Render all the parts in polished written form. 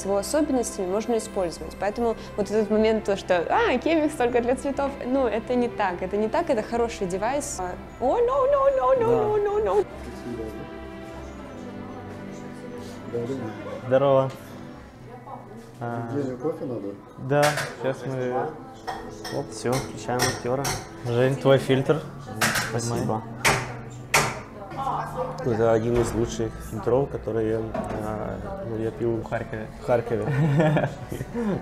с его особенностями можно использовать. Поэтому вот этот момент, то, что Chemex только для цветов, ну, это не так. Это не так, это хороший девайс. О, no. Здорово. Где кофе надо? Да, сейчас мы... Вот, все, включаем актера. Жень, твой фильтр. Спасибо. Это один из лучших фильтров, которые я пил в Харькове.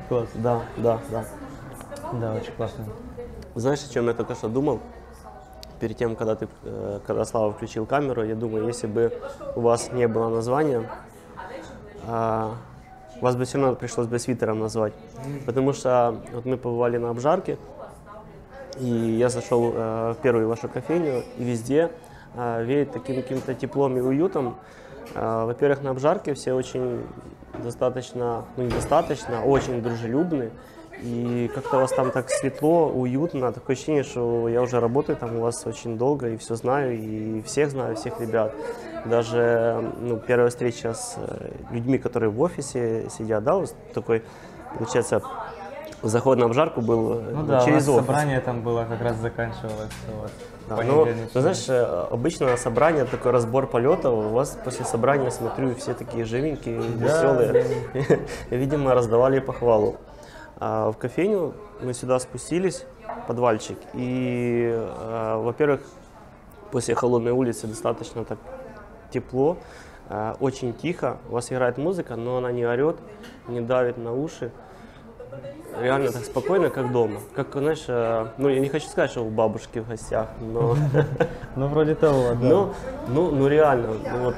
Классно, да. Да, очень классно. Знаешь, о чем я только что думал? Перед тем, когда Слава включил камеру, я думаю, если бы у вас не было названия, вас бы все равно пришлось бы свитером назвать, потому что вот мы побывали на обжарке, и я зашел в первую вашу кофейню, и везде веет таким каким-то теплом и уютом. Во-первых, на обжарке все очень очень дружелюбны, и как-то у вас там так светло, уютно, такое ощущение, что я уже работаю там у вас очень долго, и все знаю, всех ребят. Даже первая встреча с людьми, которые в офисе сидят, да, вот такой, получается, заход на обжарку был через офис. Собрание там было, как раз заканчивалось. Вот. Да, знаешь, обычно собрание, такой разбор полетов, у вас после собрания, смотрю, все такие живенькие, веселые. Видимо, раздавали похвалу. В кофейню мы сюда спустились, подвальчик, и, во-первых, после холодной улицы достаточно так тепло, очень тихо, у вас играет музыка, но она не орет, не давит на уши, реально так спокойно, как дома. Как, знаешь, я не хочу сказать, что у бабушки в гостях, но... Ну, вроде того, да. Ну, реально, вот.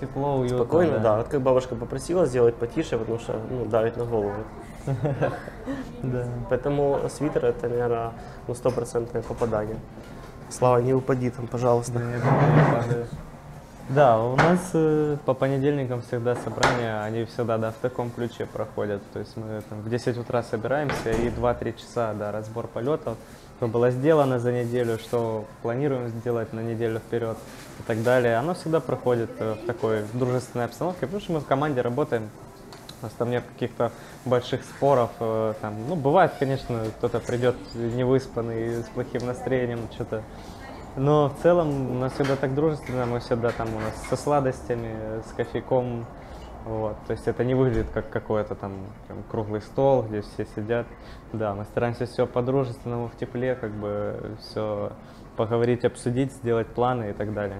Тепло, уютно. Спокойно, да. Вот как бабушка попросила сделать потише, потому что давит на голову. Поэтому свитер — это, наверное, 100% попадание. Слава, не упади там, пожалуйста. Да, у нас по понедельникам всегда собрания, они всегда в таком ключе проходят. То есть мы там, в 10 утра собираемся и 2-3 часа разбор полетов. Что было сделано за неделю, что планируем сделать на неделю вперед и так далее. Оно всегда проходит в такой дружественной обстановке, потому что мы в команде работаем. У нас там нет каких-то больших споров. Там, бывает, конечно, кто-то придет невыспанный, с плохим настроением, что-то. Но в целом у нас всегда так дружественно, мы всегда там у нас со сладостями, с кофейком. Вот. То есть это не выглядит как какой-то там круглый стол, где все сидят. Да, мы стараемся все по-дружественному, в тепле, как бы все поговорить, обсудить, сделать планы и так далее.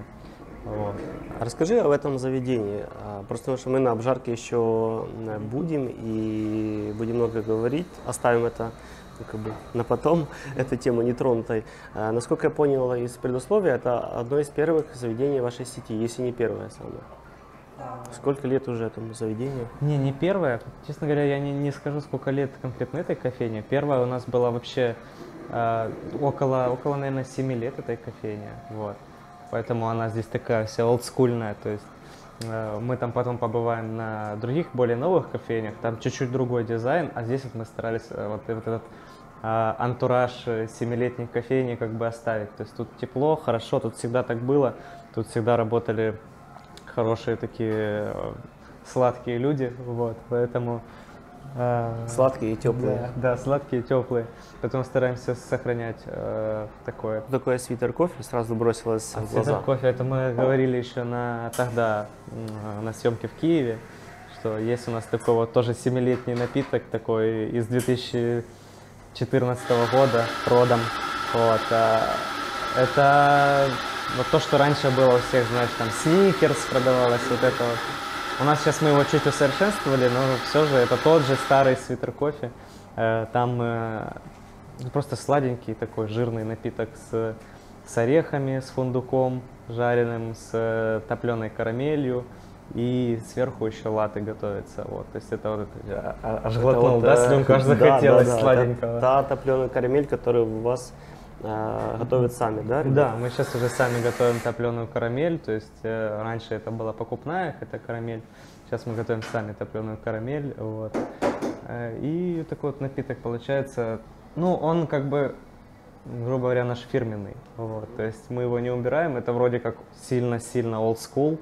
Вот. Расскажи об этом заведении. Просто потому что мы на обжарке еще будем и будем много говорить. Оставим это как бы на потом, эту тему нетронутой. Насколько я понял из предусловия, это одно из первых заведений вашей сети, если не первое самое. Сколько лет уже этому заведению? Не первое. Честно говоря, я не скажу, сколько лет конкретно этой кофейне. Первая у нас была вообще около, наверное, 7 лет этой кофейни. Вот. Поэтому она здесь такая вся олдскульная. То есть мы там потом побываем на других, более новых кофейнях. Там чуть-чуть другой дизайн, а здесь вот мы старались вот этот антураж 7-летней кофейни как бы оставить. То есть тут тепло, хорошо, тут всегда так было. Тут всегда работали... хорошие такие сладкие люди, вот, поэтому... Сладкие и теплые. Да, сладкие и теплые. Потом стараемся сохранять такое. Такое свитер кофе сразу бросилось в глаза. Свитер кофе, это мы говорили еще тогда на съемке в Киеве, что есть у нас такой вот тоже 7-летний напиток, такой из 2014 года, родом. Вот, это... Вот то, что раньше было у всех, знаешь, там Сникерс продавалось, вот это вот. У нас сейчас мы его чуть усовершенствовали, но все же это тот же старый свитер кофе. Там просто сладенький такой жирный напиток с орехами, с фундуком жареным, с топленой карамелью. И сверху еще латте готовится. Вот. То есть это вот аж глотнул, да, слюнку аж захотелось сладенького. Та топленая карамель, которая у вас... готовят сами, да? Да, мы сейчас уже сами готовим топленую карамель, то есть раньше это была покупная, это карамель, сейчас мы готовим сами топленую карамель, вот. И такой вот напиток получается, он как бы, грубо говоря, наш фирменный, вот, то есть мы его не убираем, это вроде как сильно-сильно old school,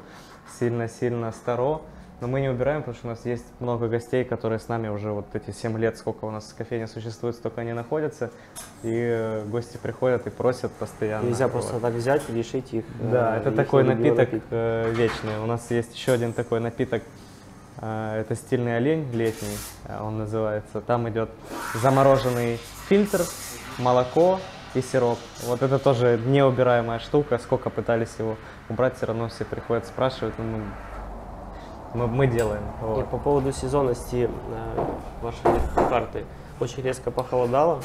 сильно-сильно старо, Но мы не убираем, потому что у нас есть много гостей, которые с нами уже вот эти 7 лет, сколько у нас кофейня существует, столько они находятся. И гости приходят и просят постоянно. Нельзя просто так взять и лишить их. Да, это такой напиток вечный. У нас есть еще один такой напиток. Это стильный олень летний, он называется. Там идет замороженный фильтр, молоко и сироп. Вот это тоже неубираемая штука. Сколько пытались его убрать, все равно все приходят, спрашивают. Мы делаем. Вот. И по поводу сезонности вашей карты. Очень резко похолодало.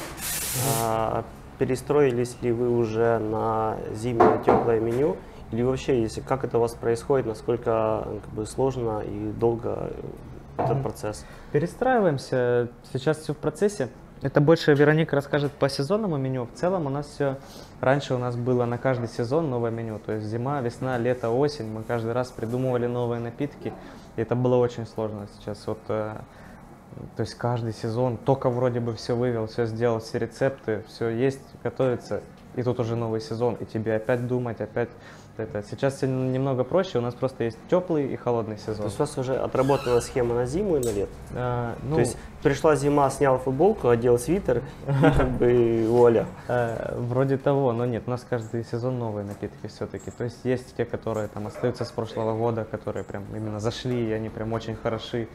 Перестроились ли вы уже на зимнее теплое меню? Или вообще, если как это у вас происходит, насколько как бы сложно и долго этот процесс? Перестраиваемся. Сейчас все в процессе. Это больше Вероника расскажет по сезонному меню. В целом у нас все... Раньше у нас было на каждый сезон новое меню. То есть зима, весна, лето, осень. Мы каждый раз придумывали новые напитки. И это было очень сложно сейчас. Вот, то есть каждый сезон только вроде бы все вывел, все сделал, все рецепты, все есть, готовится. И тут уже новый сезон. И тебе опять думать, опять... Это. Сейчас немного проще, у нас просто есть теплый и холодный сезон. То есть у вас уже отработана схема на зиму и на лето? Ну, то есть пришла зима, снял футболку, одел свитер и как бы вуаля. Вроде того, но нет, у нас каждый сезон новые напитки все-таки. То есть есть те, которые там остаются с прошлого года, которые прям именно зашли, и они прям очень хороши,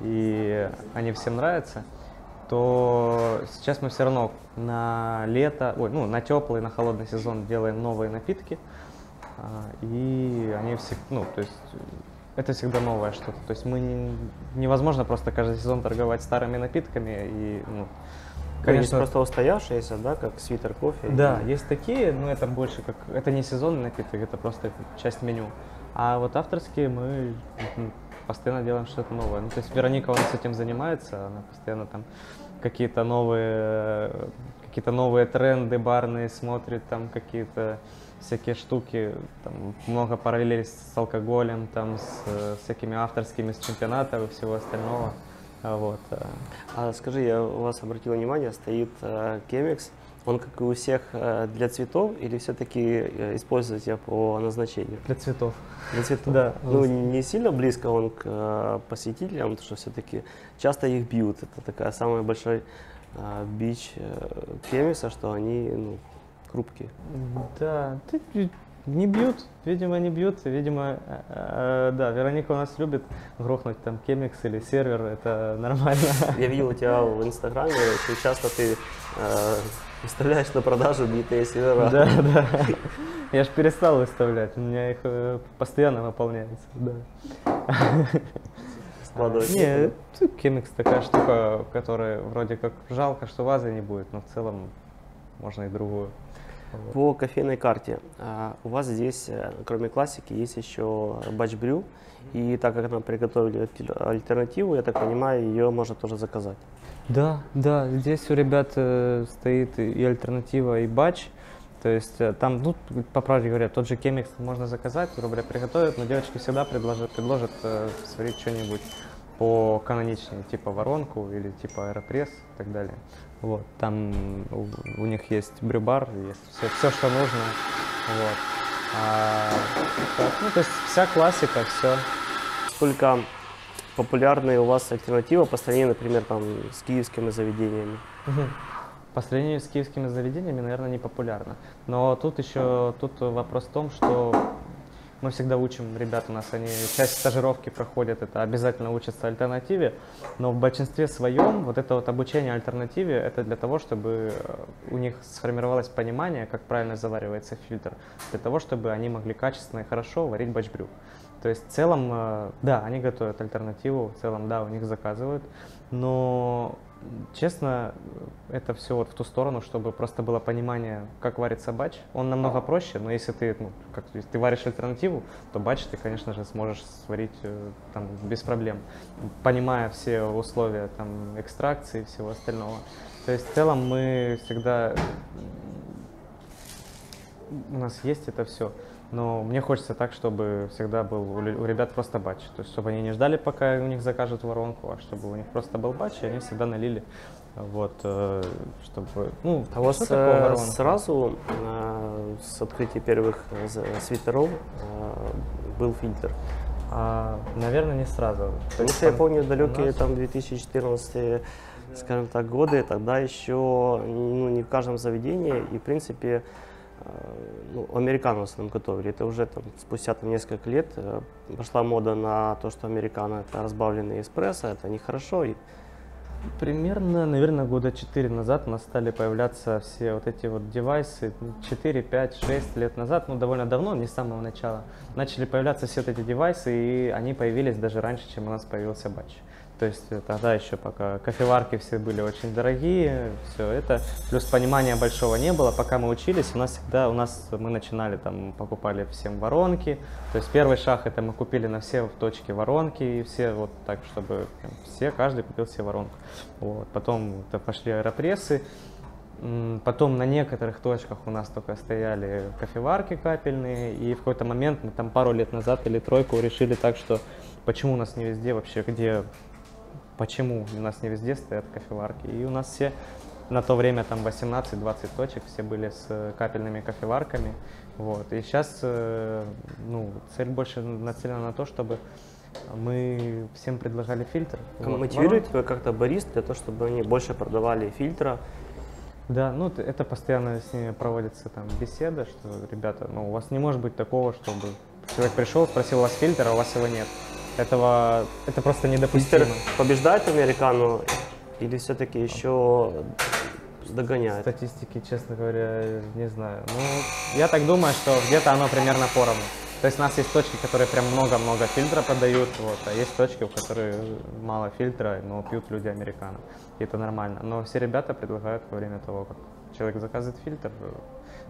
и они всем нравятся. То сейчас мы все равно на лето, ой, ну, на теплый и на холодный сезон делаем новые напитки. И они все, ну, то есть это всегда новое что-то. То есть мы невозможно просто каждый сезон торговать старыми напитками и, ну, конечно, просто устоявшиеся, да, как свитер, кофе. Да, и... есть такие, но это больше как, это не сезонный напиток, это просто часть меню. А вот авторские мы постоянно делаем что-то новое. Ну, то есть Вероника у нас с этим занимается, она постоянно там какие-то новые тренды барные смотрит, там какие-то всякие штуки, там, много параллелей с алкоголем, там, с всякими авторскими, с чемпионатом и всего остального. Вот. А скажи, я у вас обратил внимание, стоит Chemex, он как и у всех для цветов или все-таки используете по назначению? Для цветов. Для цветов. Да. Ну, не сильно близко он к посетителям, потому что все-таки часто их бьют. Это такая самая большая бич Chemex, что они, ну, хрупкие. Да, не бьют, видимо, не бьют, видимо, да, Вероника у нас любит грохнуть там Chemex или сервер, это нормально. Я видел у тебя в Инстаграме, очень часто ты выставляешь на продажу битые сервера. Да, да, я же перестал выставлять, у меня их постоянно наполняется, да. Нет, Chemex такая штука, которая вроде как жалко, что вазы не будет, но в целом можно и другую. По кофейной карте. У вас здесь, кроме классики, есть еще батч-брю. И так как нам приготовили альтернативу, я так понимаю, ее можно тоже заказать. Да, да, здесь у ребят стоит и альтернатива, и батч. То есть там, ну, по правде говоря, тот же Chemex можно заказать, рубля приготовят, но девочки всегда предложат сварить что-нибудь по каноничнее, типа воронку или типа аэропресс и так далее. Вот, там у них есть брюбар, есть все, что нужно. Вот. Ну, то есть вся классика, все. Сколько популярная у вас альтернатива по сравнению, например, там, с киевскими заведениями? По сравнению с киевскими заведениями, наверное, не популярно. Но тут еще вопрос в том, что мы всегда учим ребят, у нас они часть стажировки проходят, это обязательно учатся альтернативе, но в большинстве своем вот это вот обучение альтернативе, это для того, чтобы у них сформировалось понимание, как правильно заваривается фильтр, для того, чтобы они могли качественно и хорошо варить батч-брю. То есть в целом, да, они готовят альтернативу, в целом, да, у них заказывают, но... Честно, это все вот в ту сторону, чтобы просто было понимание, как варится батч. Он намного проще, но если ты, ну, как, если ты варишь альтернативу, то батч ты, конечно же, сможешь сварить там, без проблем, понимая все условия там, экстракции и всего остального. То есть в целом мы всегда… У нас есть это все. Но мне хочется так, чтобы всегда был у ребят просто батч. То есть, чтобы они не ждали, пока у них закажут воронку, а чтобы у них просто был батч, и они всегда налили. Вот, чтобы, ну, а у вас сразу с открытия первых свитеров был фильтр. Наверное, не сразу. Потому что я помню далекие там 2014, скажем так, годы, тогда еще не в каждом заведении, и в принципе американо в основном готовили. Это уже там, спустя там, несколько лет пошла мода на то, что американо — это разбавленный эспрессо, это нехорошо. И... примерно, наверное, года 4 назад у нас стали появляться все вот эти вот девайсы, 4, 5, 6 лет назад, ну довольно давно, не с самого начала, начали появляться все вот эти девайсы, и они появились даже раньше, чем у нас появился батч. То есть тогда еще пока кофеварки все были очень дорогие, все это, плюс понимания большого не было. Пока мы учились, мы начинали там, покупали всем воронки. То есть первый шаг — это мы купили на все в точке воронки, и все вот так, чтобы все, каждый купил себе воронку. Вот. Потом пошли аэропрессы, потом на некоторых точках у нас только стояли кофеварки капельные, и в какой-то момент мы там пару лет назад или тройку решили так, что почему у нас не везде вообще, где... Почему у нас не везде стоят кофеварки? И у нас все на то время там 18-20 точек все были с капельными кофеварками. Вот. И сейчас цель больше нацелена на то, чтобы мы всем предлагали фильтр. Мотивирует тебя как-то барист для того, чтобы они больше продавали фильтра? Да, это постоянно с ними проводится там беседа, что, ребята, у вас не может быть такого, чтобы человек пришел, спросил у вас фильтр, а у вас его нет. Это просто недопустимо. Побеждает американу или все-таки еще догоняет? Статистики, честно говоря, не знаю. Я так думаю, что где-то оно примерно поровну. То есть у нас есть точки, которые прям много-много фильтра продают, а есть точки, у которых мало фильтра, но пьют люди американо. И это нормально. Но все ребята предлагают во время того, как человек заказывает фильтр,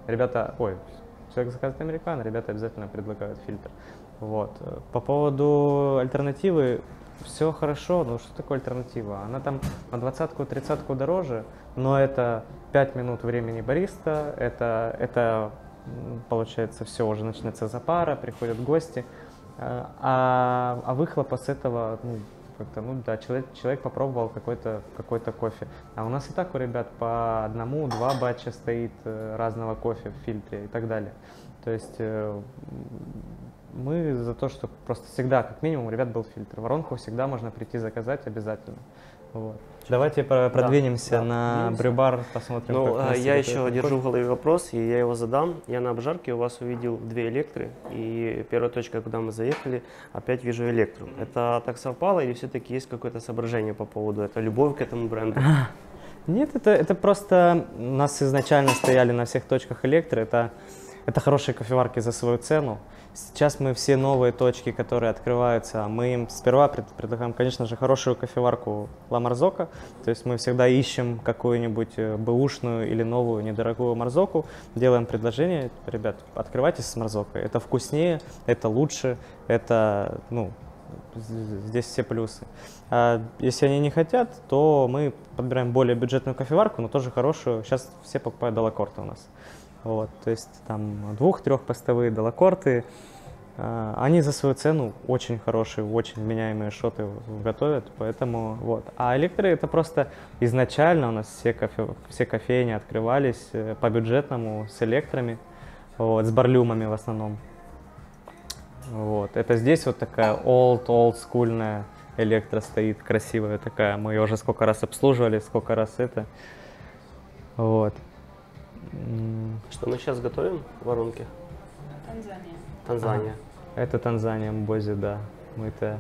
человек заказывает американо, ребята обязательно предлагают фильтр. Вот. По поводу альтернативы, все хорошо, но что такое альтернатива? Она там на 20-30 дороже, но это 5 минут времени бариста, это получается все, уже начинается запара, приходят гости, а выхлопа с этого, человек попробовал какой-то кофе. А у нас и так у ребят по 1-2 батча стоит разного кофе в фильтре и так далее. То есть... мы за то, что просто всегда, как минимум, у ребят был фильтр. Воронку всегда можно прийти заказать обязательно. Вот. Давайте продвинемся на брюбар, посмотрим. Я еще держу в голове вопрос, и я его задам. Я на обжарке у вас увидел 2 электры, и первая точка, куда мы заехали, опять вижу электру. Это так совпало или все-таки есть какое-то соображение по поводу этого? Любовь к этому бренду? Нет, это просто у нас изначально стояли на всех точках электры. Это хорошие кофеварки за свою цену. Сейчас мы все новые точки, которые открываются, мы им сперва предлагаем, конечно же, хорошую кофеварку La Marzocco. То есть мы всегда ищем какую-нибудь бэушную или новую недорогую Marzocco, делаем предложение: ребят, открывайтесь с Marzocco. Это вкуснее, это лучше, это, здесь все плюсы. А если они не хотят, то мы подбираем более бюджетную кофеварку, но тоже хорошую. Сейчас все покупают Dalla Corte у нас. Вот, то есть там 2-3-постовые Dalla Corte, они за свою цену очень хорошие, очень вменяемые шоты готовят, поэтому вот. А электры — это просто изначально у нас все кофейни открывались по-бюджетному с электрами, вот, с барлюмами в основном. Вот, это здесь вот такая олд-скульная электра стоит, красивая такая, мы ее уже сколько раз обслуживали, сколько раз это, вот. Что мы сейчас готовим в воронке? Танзания. Это Танзания, Мбози, да. Мы-то...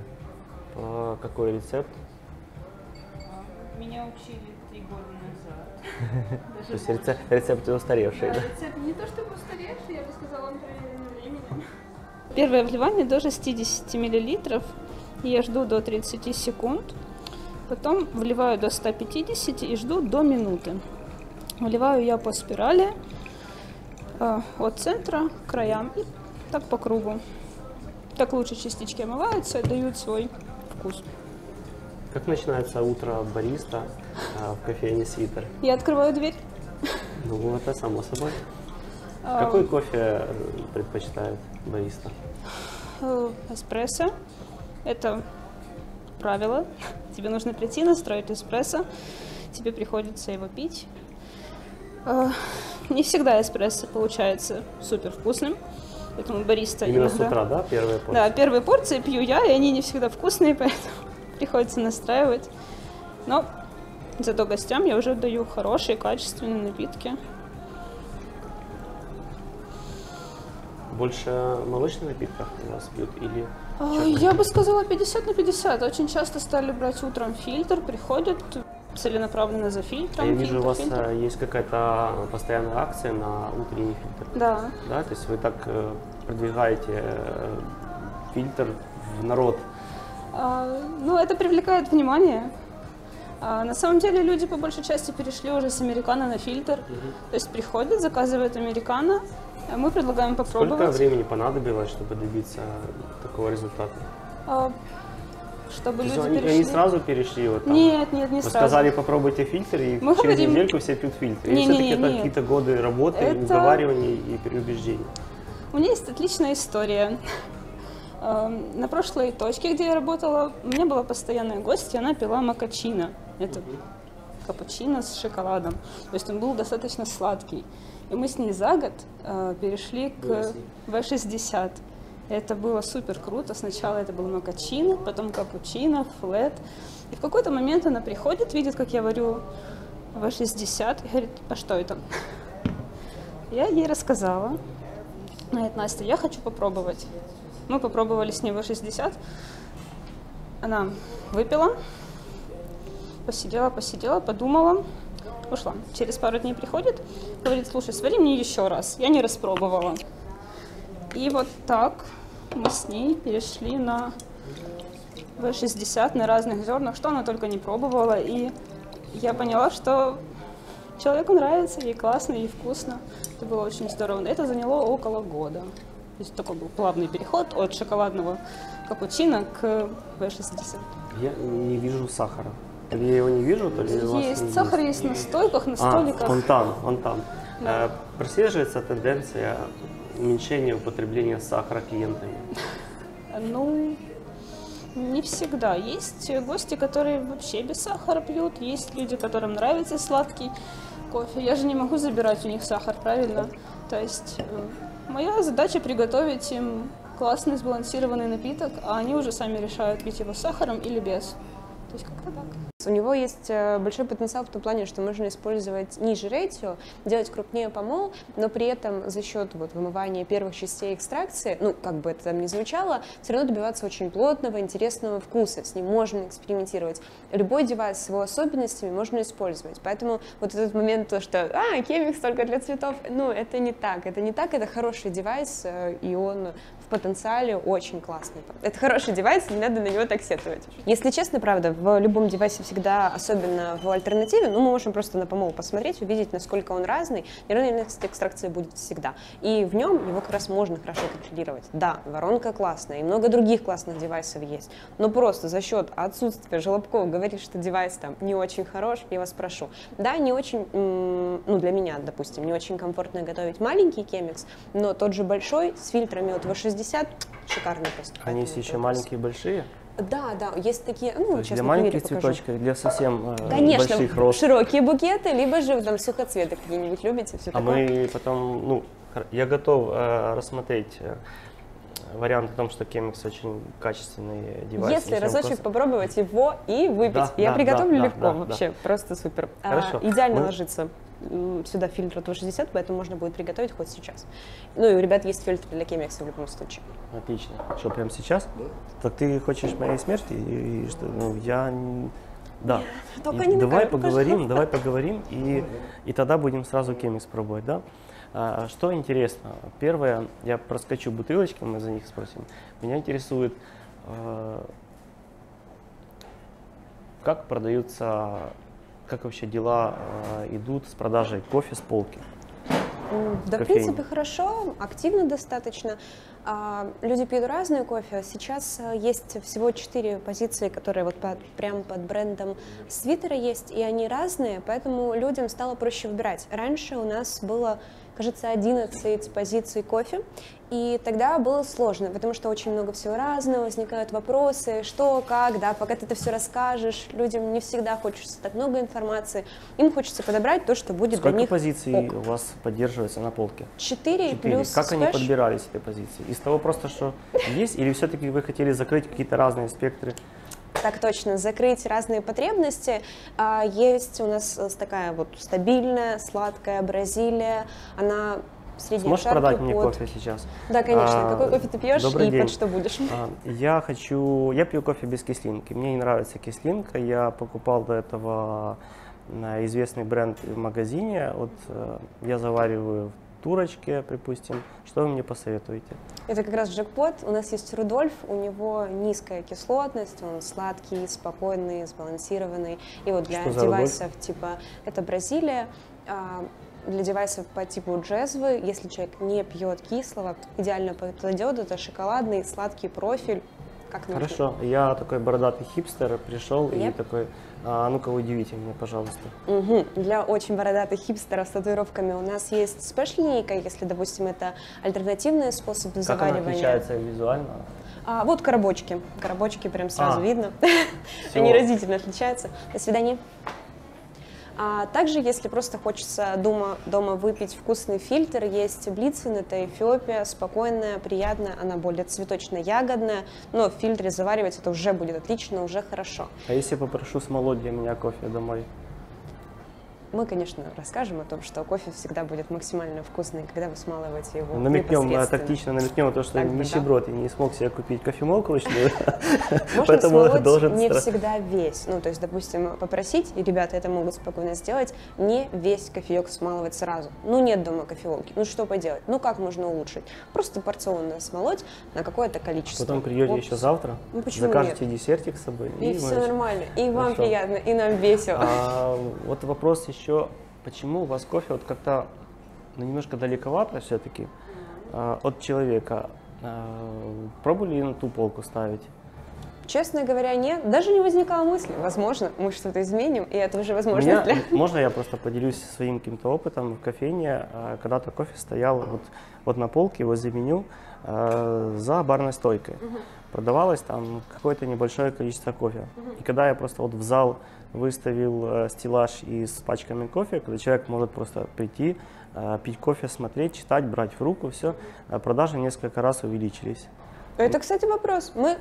Какой рецепт? Меня учили 3 года назад. То есть рецепт устаревший, да? Рецепт не то чтобы устаревший, я бы сказала, он проверенным временем. Первое вливание до 60 мл. Я жду до 30 секунд. Потом вливаю до 150 и жду до минуты. Вливаю я по спирали от центра к краям и так по кругу. Так лучше частички омываются и дают свой вкус. Как начинается утро бариста в кофейне Sweeter? Я открываю дверь. Это само собой. Какой кофе предпочитает бариста? Эспрессо. Это правило. Тебе нужно прийти, настроить эспрессо. Тебе приходится его пить. Не всегда эспрессо получается супер вкусным, поэтому бариста. Именно иногда. С утра, да, первые порции? Да, первые порции пью я, и они не всегда вкусные, поэтому приходится настраивать. Но зато гостям я уже даю хорошие, качественные напитки. Больше молочных напитков у нас пьют или... Я бы сказала 50 на 50. Очень часто стали брать утром фильтр, приходят целенаправленно за фильтром. Я вижу, у вас есть какая-то постоянная акция на утренний фильтр. Да. Да, то есть вы так продвигаете фильтр в народ. Ну, это привлекает внимание. На самом деле люди по большей части перешли уже с американо на фильтр. То есть приходят, заказывают американо. Мы предлагаем попробовать. Сколько времени понадобилось, чтобы добиться такого результата? Чтобы люди перешли? Они сразу перешли? Вот, там, нет, не сразу. Сказали, попробуйте фильтр, и мы через недельку все пьют фильтр. И все-таки это какие-то годы работы, уговариваний и переубеждений. У меня есть отличная история. На прошлой точке, где я работала, у меня была постоянная гостья, она пила макачино. Это капучино с шоколадом. То есть он был достаточно сладкий. И мы с ней за год перешли к V60. Это было супер круто. Сначала это был макачино, потом капучино, флет. И в какой-то момент она приходит, видит, как я варю V60, и говорит, а что это? Я ей рассказала. Она говорит, Настя, я хочу попробовать. Мы попробовали с ней V60. Она выпила, посидела, подумала. Ушла. Через пару дней приходит, говорит, слушай, свари мне еще раз, я не распробовала. И вот так мы с ней перешли на V60 на разных зернах, что она только не пробовала. И я поняла, что человеку нравится, ей классно, ей вкусно. Это было очень здорово. Это заняло около года. То есть такой был плавный переход от шоколадного капучино к V60. Я не вижу сахара. То ли я его не вижу, то ли есть, у вас не сахар есть на стойках, на столиках. Он там. Да. Прослеживается тенденция уменьшения употребления сахара клиентами? Ну, не всегда. Есть гости, которые вообще без сахара пьют, есть люди, которым нравится сладкий кофе. Я же не могу забирать у них сахар, правильно? То есть моя задача приготовить им классный сбалансированный напиток, а они уже сами решают, пить его с сахаром или без. То есть как-то так. У него есть большой потенциал в том плане, что можно использовать ниже ретио, делать крупнее помол, но при этом за счет вот вымывания первых частей экстракции, ну, как бы это там ни звучало, все равно добиваться очень плотного, интересного вкуса. С ним можно экспериментировать. Любой девайс с его особенностями можно использовать. Поэтому вот этот момент, то, что Chemex только для цветов, ну, это не так. Это не так, это хороший девайс, и он в потенциале очень классный. Это хороший девайс, не надо на него так сетовать. Если честно, правда, в любом девайсе всегда, особенно в альтернативе, ну, мы можем просто на помол посмотреть, увидеть, насколько он разный. Нейронная экстракция будет всегда. И в нем его как раз можно хорошо контролировать. Да, воронка классная, и много других классных девайсов есть. Но просто за счет отсутствия желобков говорить, что девайс там не очень хорош, я вас прошу. Да, не очень, ну, для меня, допустим, не очень комфортно готовить маленький Chemex, но тот же большой с фильтрами от V60 шикарный просто. Они есть еще маленькие и большие? Да, есть такие, ну, для маленьких цветочков, для совсем конечно, больших роз. Широкие букеты, либо же там сухоцветы какие-нибудь любите, все такое. Мы потом, ну, я готов рассмотреть вариант о том, что Chemex очень качественный девайс. Если разочек попробовать его и выпить, да, я приготовлю легко, вообще, просто супер. Хорошо. Идеально ложится сюда фильтр от V60, поэтому можно будет приготовить хоть сейчас. Ну и у ребят есть фильтр для Chemex в любом случае. Отлично. Что, прямо сейчас? Да. Так ты хочешь моей смерти? И что? Ну, я... Да. Только не давай поговорим, и тогда будем сразу Chemex пробовать, да? Что интересно? Первое, я проскочу бутылочки, мы за них спросим. Меня интересует, как продаются... Как вообще дела идут с продажей кофе с полки? Да, в принципе, хорошо, активно достаточно. Люди пьют разные кофе. Сейчас есть всего 4 позиции, которые вот прям под брендом Sweeter есть, и они разные, поэтому людям стало проще выбирать. Раньше у нас было кажется, 11 позиций кофе. И тогда было сложно, потому что очень много всего разного, возникают вопросы, что, как, да, пока ты это все расскажешь, людям не всегда хочется так много информации, им хочется подобрать то, что будет для них. Сколько позиций у вас поддерживается на полке? 4 плюс. Как они подбирались, эти позиции? Из того просто, что есть, или все-таки вы хотели закрыть какие-то разные спектры? Так точно, закрыть разные потребности. Есть у нас такая вот стабильная, сладкая Бразилия, она средняя. Можешь продать мне кофе сейчас? Да, конечно. Какой кофе ты пьешь и под что будешь? Я пью кофе без кислинки, мне не нравится кислинка, я покупал до этого известный бренд в магазине, вот я завариваю турочки, припустим. Что вы мне посоветуете? Это как раз джекпот. У нас есть Рудольф, у него низкая кислотность, он сладкий, спокойный, сбалансированный. И вот для девайсов типа, это Бразилия, для девайсов по типу Джезвы, если человек не пьет кислого, идеально подойдет, это шоколадный, сладкий профиль. Как нужно. Хорошо, я такой бородатый хипстер пришел и такой, ну-ка удивите меня, пожалуйста. Угу. Для очень бородатых хипстеров с татуировками у нас есть спеш-линейка, если, допустим, это альтернативный способ заваривания. Как она отличается визуально? Вот коробочки, коробочки прям сразу видно, они разительно отличаются. До свидания. А также, если просто хочется дома выпить вкусный фильтр, есть блицин, это Эфиопия, спокойная, приятная, она более цветочно-ягодная, но в фильтре заваривать это уже будет отлично, уже хорошо. А если попрошу смолоть для меня кофе домой? Мы, конечно, расскажем о том, что кофе всегда будет максимально вкусный, когда вы смалываете его непосредственно. Намекнем, тактично намекнем, то, что нищеброд и не смог себе купить кофемолку ручную, поэтому должен не всегда весь. Ну, то есть, допустим, попросить, и ребята это могут спокойно сделать, не весь кофеек смалывать сразу. Ну, нет дома кофеволки, ну что поделать, ну как можно улучшить? Просто порционно смолоть на какое-то количество. Потом придете еще завтра, закажете десертик с собой. И все нормально, и вам приятно, и нам весело. Вот вопрос еще. Почему у вас кофе вот как-то немножко далековато все-таки от человека? Пробовали на ту полку ставить? Честно говоря, нет. Даже не возникало мысли. Возможно, мы что-то изменим, и это уже возможность для... Можно я просто поделюсь своим каким-то опытом в кофейне? Когда-то кофе стоял вот на полке, его заменил за барной стойкой. Продавалось там какое-то небольшое количество кофе. И когда я просто вот в зал выставил стеллаж и с пачками кофе, когда человек может просто прийти, пить кофе, смотреть, читать, брать в руку, все, продажи несколько раз увеличились. Это, кстати, вопрос. Мы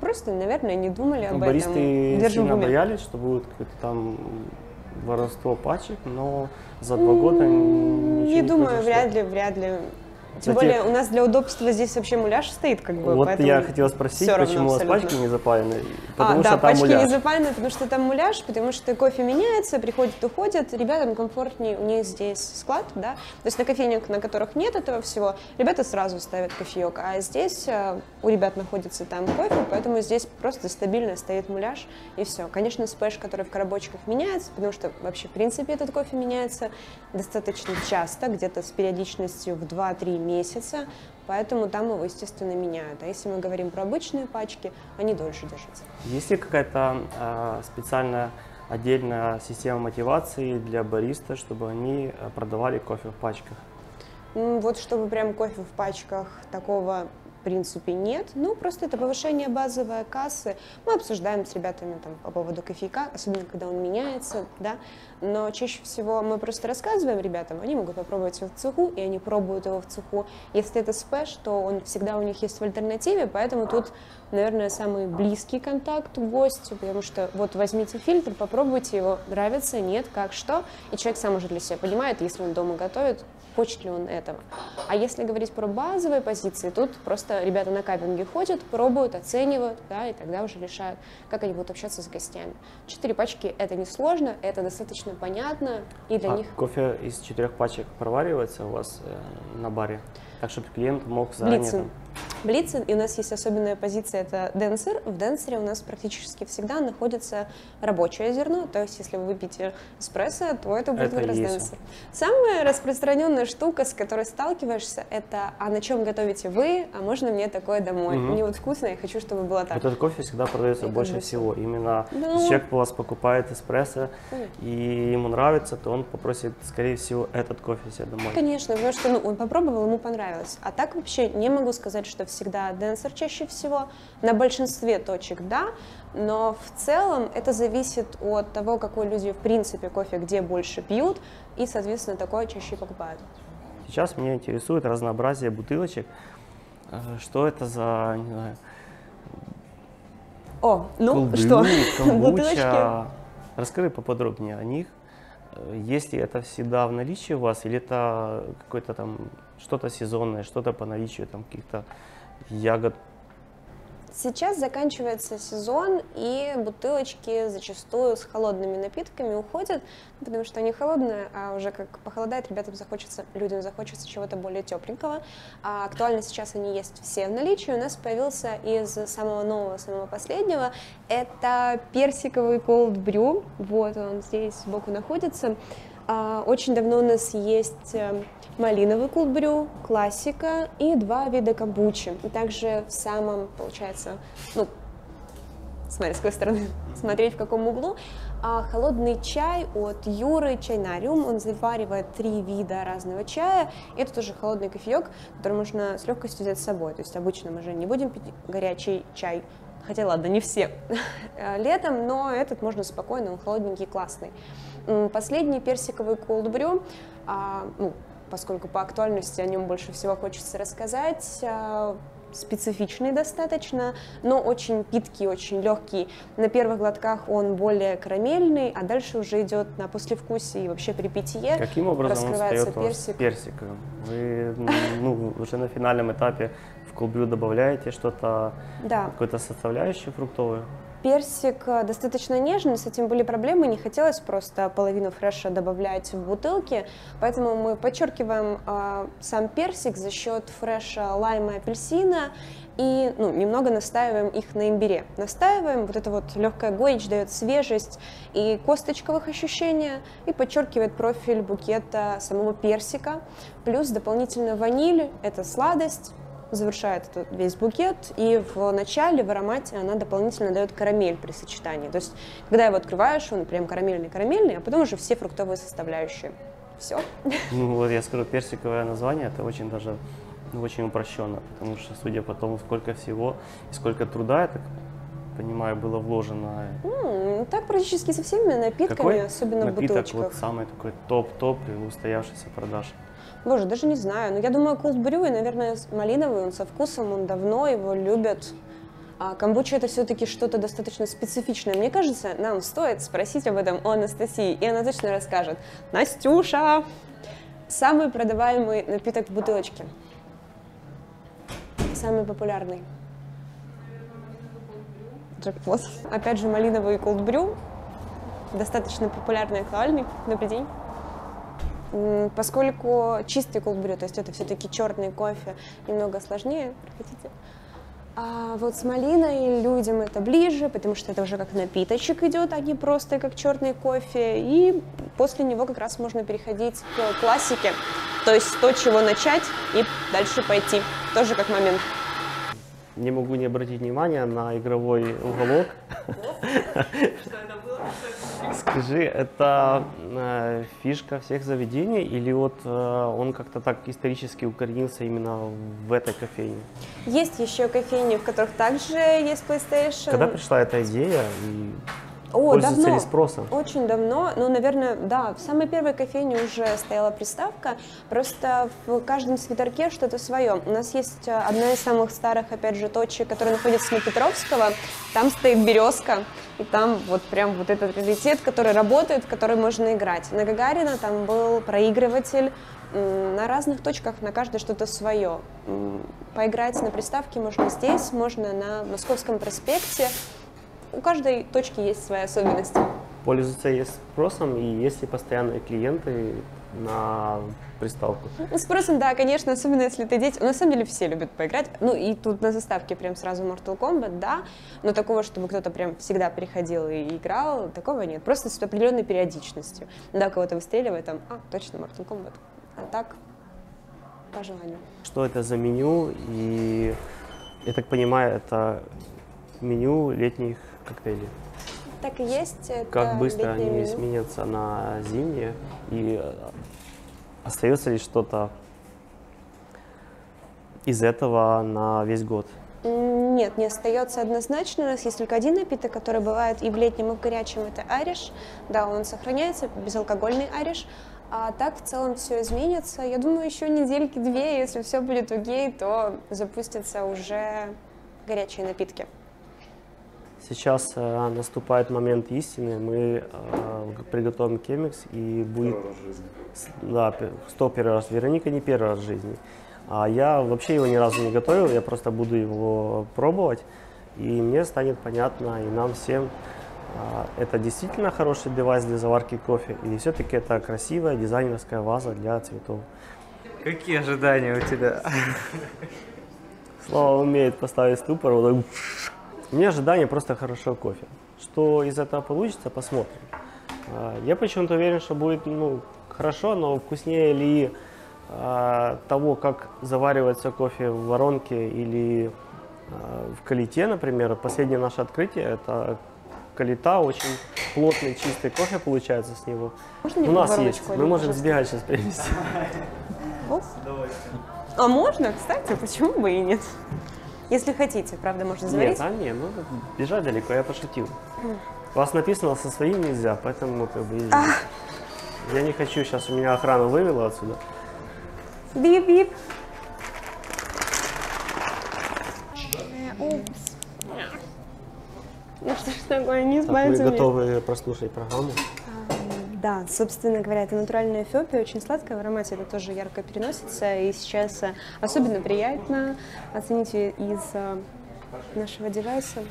просто, наверное, не думали об этом. Баристы сильно боялись, что будет какое-то там воровство пачек, но за 2 года не думаю, вряд ли. Тем более у нас для удобства здесь вообще муляж стоит, как бы. Вот я хотела спросить, почему у вас пачки не запаяны? Потому что там муляж, потому что кофе меняется, приходит, уходит, ребятам комфортнее, у них здесь склад, да. То есть на кофейнях, на которых нет этого всего, ребята сразу ставят кофеек, а здесь у ребят находится там кофе, поэтому здесь просто стабильно стоит муляж и все. Конечно, спеш, который в коробочках, меняется, потому что вообще в принципе этот кофе меняется достаточно часто, где-то с периодичностью в 2-3 месяца, поэтому там его, естественно, меняют. А если мы говорим про обычные пачки, они дольше держатся. Есть ли какая-то специальная отдельная система мотивации для бариста, чтобы они продавали кофе в пачках? Вот чтобы прям кофе в пачках такого... в принципе нет, ну просто это повышение базовой кассы. Мы обсуждаем с ребятами там по поводу кофейка, особенно когда он меняется, да, но чаще всего мы просто рассказываем ребятам, они могут попробовать его в цеху, и они пробуют его в цеху. Если это спеш, то он всегда у них есть в альтернативе, поэтому тут, наверное, самый близкий контакт к гостю, потому что вот возьмите фильтр, попробуйте его, нравится, нет, как, что, и человек сам уже для себя понимает, если он дома готовит, хочет ли он этого. А если говорить про базовые позиции, тут просто ребята на каппинге ходят, пробуют, оценивают, да, и тогда уже решают, как они будут общаться с гостями. 4 пачки – это несложно, это достаточно понятно, и для них… кофе из 4 пачек проваривается у вас на баре, так чтобы клиент мог занять… Блицин. блицы, и у нас есть особенная позиция, это денсер. В денсере у нас практически всегда находится рабочее зерно, то есть если вы выпьете эспрессо, то это будет как раз денсер. Самая распространенная штука, с которой сталкиваешься, это «а на чем готовите вы, а можно мне такое домой? Мне вот вкусно, я хочу, чтобы было так». Вот этот кофе всегда продается больше всего, именно человек у вас покупает эспрессо, и ему нравится, то он попросит, скорее всего, этот кофе себе домой. Конечно, потому что он попробовал, ему понравилось. А так вообще не могу сказать, что всегда денсер чаще всего, на большинстве точек да, но в целом это зависит от того, какой люди в принципе кофе где больше пьют, и, соответственно, такое чаще покупают. Сейчас меня интересует разнообразие бутылочек, что это за, не знаю, бутылочки. Расскажи поподробнее о них. Есть ли это всегда в наличии у вас, или это какое-то там что-то сезонное, что-то по наличию там каких-то ягод? Сейчас заканчивается сезон, и бутылочки зачастую с холодными напитками уходят, потому что они холодные, а уже как похолодает, ребятам захочется, людям захочется чего-то более тепленького. А актуально сейчас они есть все в наличии. У нас появился из самого нового, самого последнего, это персиковый cold brew. Вот он здесь сбоку находится. Очень давно у нас есть малиновый cold brew, классика и два вида камбучи. Также в самом, получается, ну, смотри, с какой стороны, смотреть в каком углу, холодный чай от Юры, Чайнариум. Он заваривает 3 вида разного чая. Это тоже холодный кофеек, который можно с легкостью взять с собой. То есть обычно мы же не будем пить горячий чай. Хотя, ладно, не все летом, но этот можно спокойно, он холодненький, классный. Последний персиковый cold brew, ну, поскольку по актуальности о нем больше всего хочется рассказать, специфичный достаточно, но очень питкий, очень легкий. На первых глотках он более карамельный, а дальше уже идет на послевкусие и вообще при питье. Каким образом раскрывается персик? Вы уже на финальном этапе в cold brew добавляете что-то, какую-то составляющую фруктовую? Персик достаточно нежный, с этим были проблемы, не хотелось просто половину фреша добавлять в бутылки, поэтому мы подчеркиваем сам персик за счет фреша лайма, апельсина и немного настаиваем их на имбире. Настаиваем, вот эта вот легкая горечь дает свежесть и косточковых ощущений, и подчеркивает профиль букета самого персика, плюс дополнительно ваниль, это сладость. Завершает этот весь букет, и в начале, в аромате она дополнительно дает карамель при сочетании. То есть, когда его открываешь, он прям карамельный-карамельный, а потом уже все фруктовые составляющие. Все. Ну вот я скажу, персиковое название, это очень даже, очень упрощенно, потому что, судя по тому, сколько всего и сколько труда, я так понимаю, было вложено. Так практически со всеми напитками, особенно в бутылочках. Какой напиток вот самый такой топ-топ и устоявшийся продаж? Боже, даже не знаю, но я думаю, cold brew, и, наверное, малиновый, он со вкусом, он давно, его любят. А камбуча — это все-таки что-то достаточно специфичное. Мне кажется, нам стоит спросить об этом у Анастасии, и она точно расскажет. Настюша! Самый продаваемый напиток в бутылочке. Самый популярный. Джекпот. Опять же, малиновый cold brew. Достаточно популярный, актуальный. Добрый день. Поскольку чистый cold brew, то есть это все-таки черный кофе, немного сложнее, проходите. А вот с малиной людям это ближе, потому что это уже как напиточек идет, а не просто как черный кофе. И после него как раз можно переходить к классике, то есть то, чего начать и дальше пойти. Тоже как момент. Не могу не обратить внимания на игровой уголок. Скажи, это фишка всех заведений, или вот он как-то так исторически укоренился именно в этой кофейне? Есть еще кофейни, в которых также есть PlayStation. Когда пришла эта идея? И... Пользуется давно, ли спросом? Очень давно, ну, наверное, да, в самой первой кофейне уже стояла приставка, просто в каждом свитерке что-то свое. У нас есть одна из самых старых, опять же, точек, которая находится на Петровского, там стоит березка, и там вот прям вот этот раритет, который работает, в который можно играть. На Гагарина там был проигрыватель, на разных точках, на каждой что-то свое. Поиграть на приставке можно здесь, можно на Московском проспекте. У каждой точки есть свои особенности. пользуются спросом и есть и постоянные клиенты на приставку. Спросом, да, конечно, особенно если это дети. На самом деле все любят поиграть. Ну и тут на заставке прям сразу Mortal Kombat, да. Но такого, чтобы кто-то прям всегда приходил и играл, такого нет. Просто с определенной периодичностью. Да, кого-то выстреливает, там, а, точно, Mortal Kombat. А так, по желанию. Что это за меню? И, я так понимаю, это меню летних коктейлей. Так и есть. Как быстро они меню сменятся на зимние? И остается ли что-то из этого на весь год? Нет, не остается однозначно. У нас есть только один напиток, который бывает и в летнем, и в горячем. Это ариш. Да, он сохраняется, безалкогольный ариш. А так в целом все изменится. Я думаю, еще недельки-две, если все будет окей, то запустятся уже горячие напитки. Сейчас наступает момент истины, мы приготовим Chemex и будет… Да, 101 раз. Вероника не первый раз в жизни. А я вообще его ни разу не готовил, я просто буду его пробовать, и мне станет понятно, и нам всем, это действительно хороший девайс для заварки кофе, или все-таки это красивая дизайнерская ваза для цветов. Какие ожидания у тебя? Слава умеет поставить ступор, вот так. У меня ожидание просто хорошего кофе. Что из этого получится, посмотрим. Я почему-то уверен, что будет хорошо, но вкуснее ли того, как заваривается кофе в воронке или в калите, например. Последнее наше открытие – это калита, очень плотный, чистый кофе получается с него. У нас есть, мы можем сбегать сейчас принести. А можно, кстати, почему бы и нет? Если хотите, правда, можно заварить. Нет, ну бежать далеко, я пошутил. У вас написано, со своим нельзя, поэтому как бы езжайте. Я не хочу, сейчас у меня охрана вывела отсюда. Бип-бип. Ну что ж такое, не избавиться. Вы готовы прослушать программу? Да, собственно говоря, это натуральная Эфиопия, очень сладкая, в аромате это тоже ярко переносится, и сейчас особенно приятно оценить ее из нашего девайса.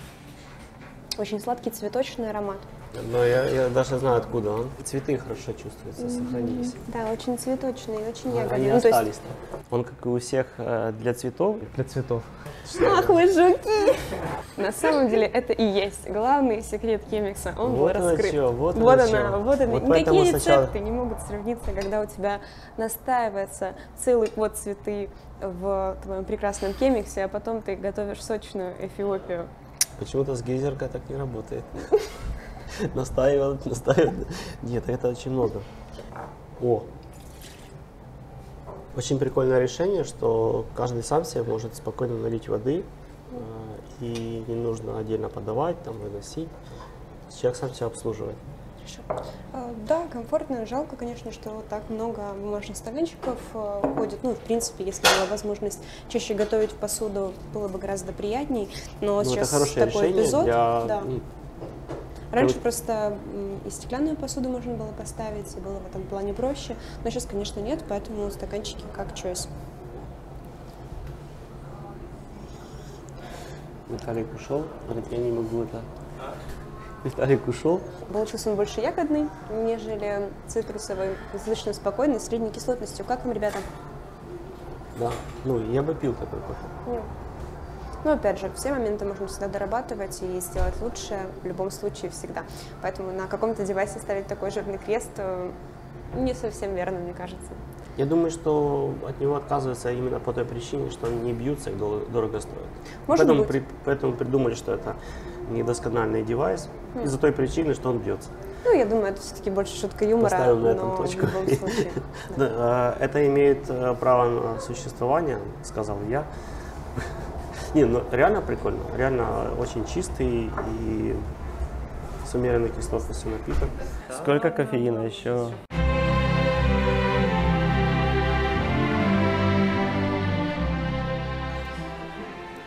Очень сладкий цветочный аромат. Но я даже знаю, откуда он. Цветы хорошо чувствуются, сохранились. Да, очень цветочные, очень ягодные. Они остались. Он, как и у всех, для цветов. Для цветов. Ах вы жуки! На самом деле это и есть главный секрет Chemex. Он был раскрыт. Вот она. Никакие рецепты не могут сравниться, когда у тебя настаивается целый год цветы в твоем прекрасном Chemex, а потом ты готовишь сочную Эфиопию. Почему-то с Гейзерка так не работает. Настаивают. Нет, это очень много. О! Очень прикольное решение, что каждый сам себе может спокойно налить воды, и не нужно отдельно подавать, там, выносить. Человек сам себя обслуживает. Да, комфортно. Жалко, конечно, что вот так много бумажных стаканчиков уходит. Ну, в принципе, если была возможность чаще готовить посуду, было бы гораздо приятней. Но сейчас это хорошее такой решение эпизод. Да. Раньше просто и стеклянную посуду можно было поставить, и было в этом плане проще. Но сейчас, конечно, нет, поэтому стаканчики как choice. Виталик ушел, говорит, я не могу это. Виталик ушел. Получился он больше ягодный, нежели цитрусовый, достаточно спокойный, с средней кислотностью. Как вам, ребята? Да, я бы пил такой кофе. Нет. Но опять же, все моменты можно всегда дорабатывать и сделать лучше, в любом случае, всегда. Поэтому на каком-то девайсе ставить такой жирный крест не совсем верно, мне кажется. Я думаю, что от него отказываются именно по той причине, что они не бьются и дорого строят. Поэтому придумали, что это недоскональный девайс, из-за той причины, что он бьется. Ну, я думаю, это все-таки больше шутка юмора. Поставим на этом точку. В любом случае, это имеет право на существование, сказал я. Не, реально прикольно, реально очень чистый и с умеренной кислотностью напиток. Сколько кофеина еще?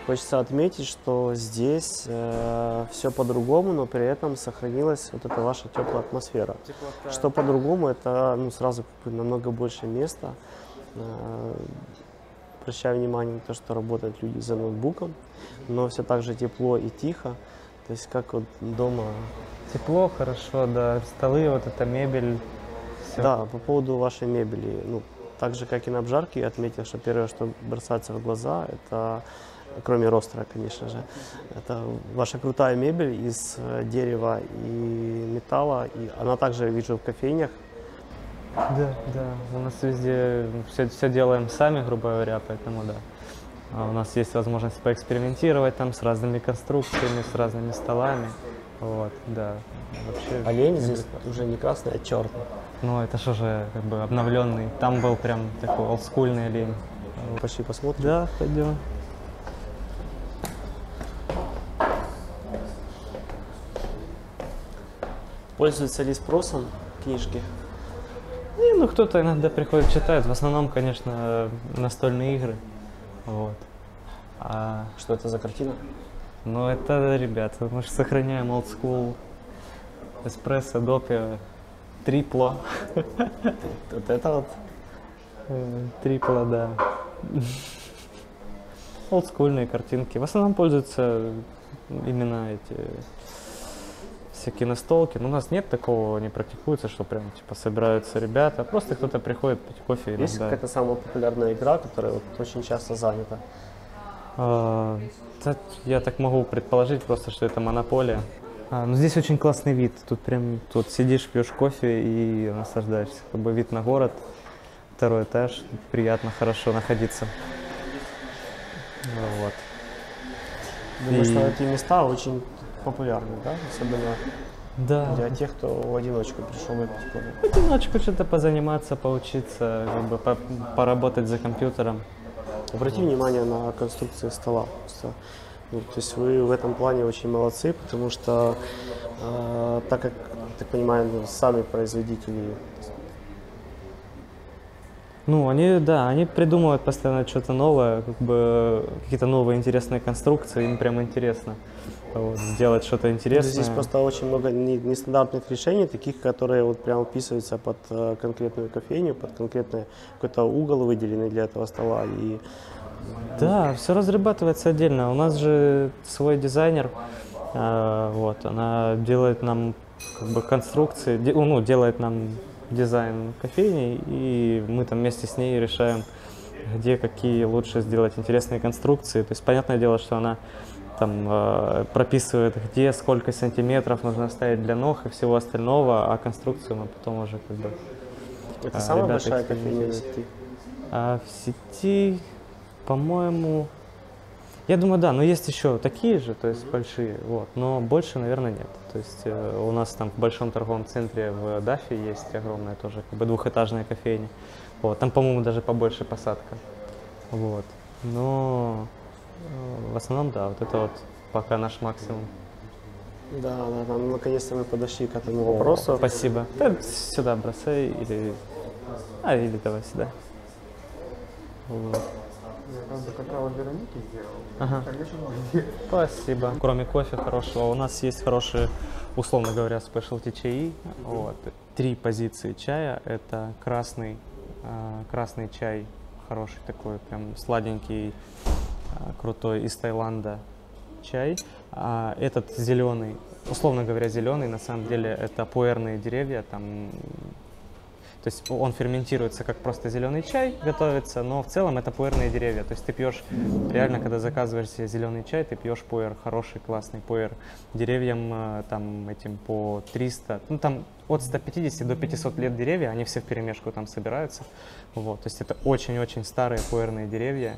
Хочется отметить, что здесь все по-другому, но при этом сохранилась вот эта ваша теплая атмосфера. Теплота. Что по-другому, это сразу намного больше места. Обращаю внимание на то, что работают люди за ноутбуком, но все так же тепло и тихо, то есть как вот дома Тепло, хорошо, да. Столы, вот эта мебель. Все. Да, по поводу вашей мебели. Ну, так же, как и на обжарке, я отметил, что первое, что бросается в глаза, это, кроме ростера, конечно же, это ваша крутая мебель из дерева и металла. И она также, я вижу, в кофейнях. Да, да. У нас везде все делаем сами, грубо говоря, поэтому да. У нас есть возможность поэкспериментировать там с разными конструкциями, с разными столами. Вот, да. Вообще, олень здесь уже не красный, а черный. Ну, это же уже как бы обновленный. Там был прям такой олдскульный олень. Пошли посмотрим. Да, пойдем. Пользуются ли спросом книжки? Не, ну кто-то иногда приходит, читает. В основном, конечно, настольные игры. Вот. А что это за картина? Ну, это, ребята, мы же сохраняем old school, эспрессо, допио, трипло. Вот это вот? Трипло, да. Олдскульные картинки. В основном пользуются именно эти всякие настолки. Но у нас нет такого, не практикуется, что прям типа собираются ребята. Просто кто-то приходит пить кофе иногда. Есть какая-то самая популярная игра, которая вот очень часто занята? Я так могу предположить просто, что это монополия. Но здесь очень классный вид. Тут прям тут сидишь, пьешь кофе и наслаждаешься. Как бы вид на город, второй этаж, приятно, хорошо находиться. Вот. Думаю, что эти места очень популярны, да? Особенно да. Для тех, кто в одиночку пришел выпить кофе. В одиночку что-то позаниматься, поучиться, как бы поработать за компьютером. Обрати внимание на конструкцию стола. Ну, то есть вы в этом плане очень молодцы, потому что, так как, так понимаю, сами производители... Ну, они, да, они придумывают постоянно что-то новое, как бы, какие-то новые интересные конструкции, им прям интересно вот, сделать что-то интересное. Здесь просто очень много нестандартных решений, таких, которые вот прям вписываются под конкретную кофейню, под конкретный какой-то угол, выделенный для этого стола. И... Да, все разрабатывается отдельно. У нас же свой дизайнер, вот, она делает нам как бы, конструкции, ну, делает нам... дизайн кофейни, и мы там вместе с ней решаем, где какие лучше сделать интересные конструкции. То есть, понятное дело, что она там прописывает, где, сколько сантиметров нужно ставить для ног и всего остального, а конструкцию мы потом уже как бы... Это самая большая кофейня в сети? В сети, по-моему... Я думаю, да, но есть еще такие же, то есть большие, вот, но больше, наверное, нет. То есть у нас там в большом торговом центре в Дафе есть огромная тоже как бы двухэтажная кофейня. Вот, там, по-моему, даже побольше посадка. Вот, но в основном, да, вот это вот пока наш максимум. Да, да, да. Ну, наконец-то мы подошли к этому вопросу. Спасибо. Да, сюда бросай или... А, или давай сюда. Вот. Я правда какао Вероники сделал. Ага. Конечно, можно. Спасибо. Кроме кофе хорошего, у нас есть хорошие, условно говоря, specialty чаи. Вот. Три позиции чая. Это красный чай, хороший такой, прям сладенький, крутой, из Таиланда чай. А этот зеленый, условно говоря, зеленый, на самом деле это пуэрные деревья, там... То есть он ферментируется как просто зеленый чай, готовится, но в целом это пуэрные деревья. То есть ты пьешь, реально, когда заказываешь себе зеленый чай, ты пьешь пуэр, хороший, классный пуэр. Деревьям там этим по 300, ну там от 150 до 500 лет деревья, они все в перемешку там собираются. Вот, то есть это очень-очень старые пуэрные деревья.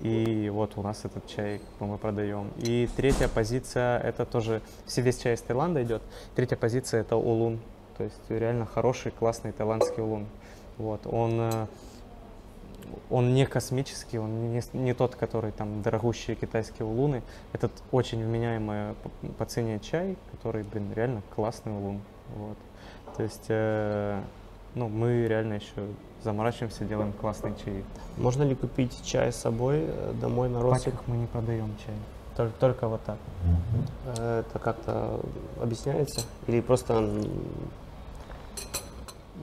И вот у нас этот чай мы продаем. И третья позиция, это тоже, весь чай из Таиланда идет. Третья позиция это улун. То есть реально хороший, классный таиландский улун. Вот. Он не космический, он не тот, который там дорогущие китайские улуны. Этот очень вменяемый по цене чай, который, блин, реально классный улун. Вот. То есть ну, мы реально еще заморачиваемся, делаем классный чай. Можно ли купить чай с собой домой на родственников? В пачках мы не продаем чай. Только вот так. Это как-то объясняется? Или просто...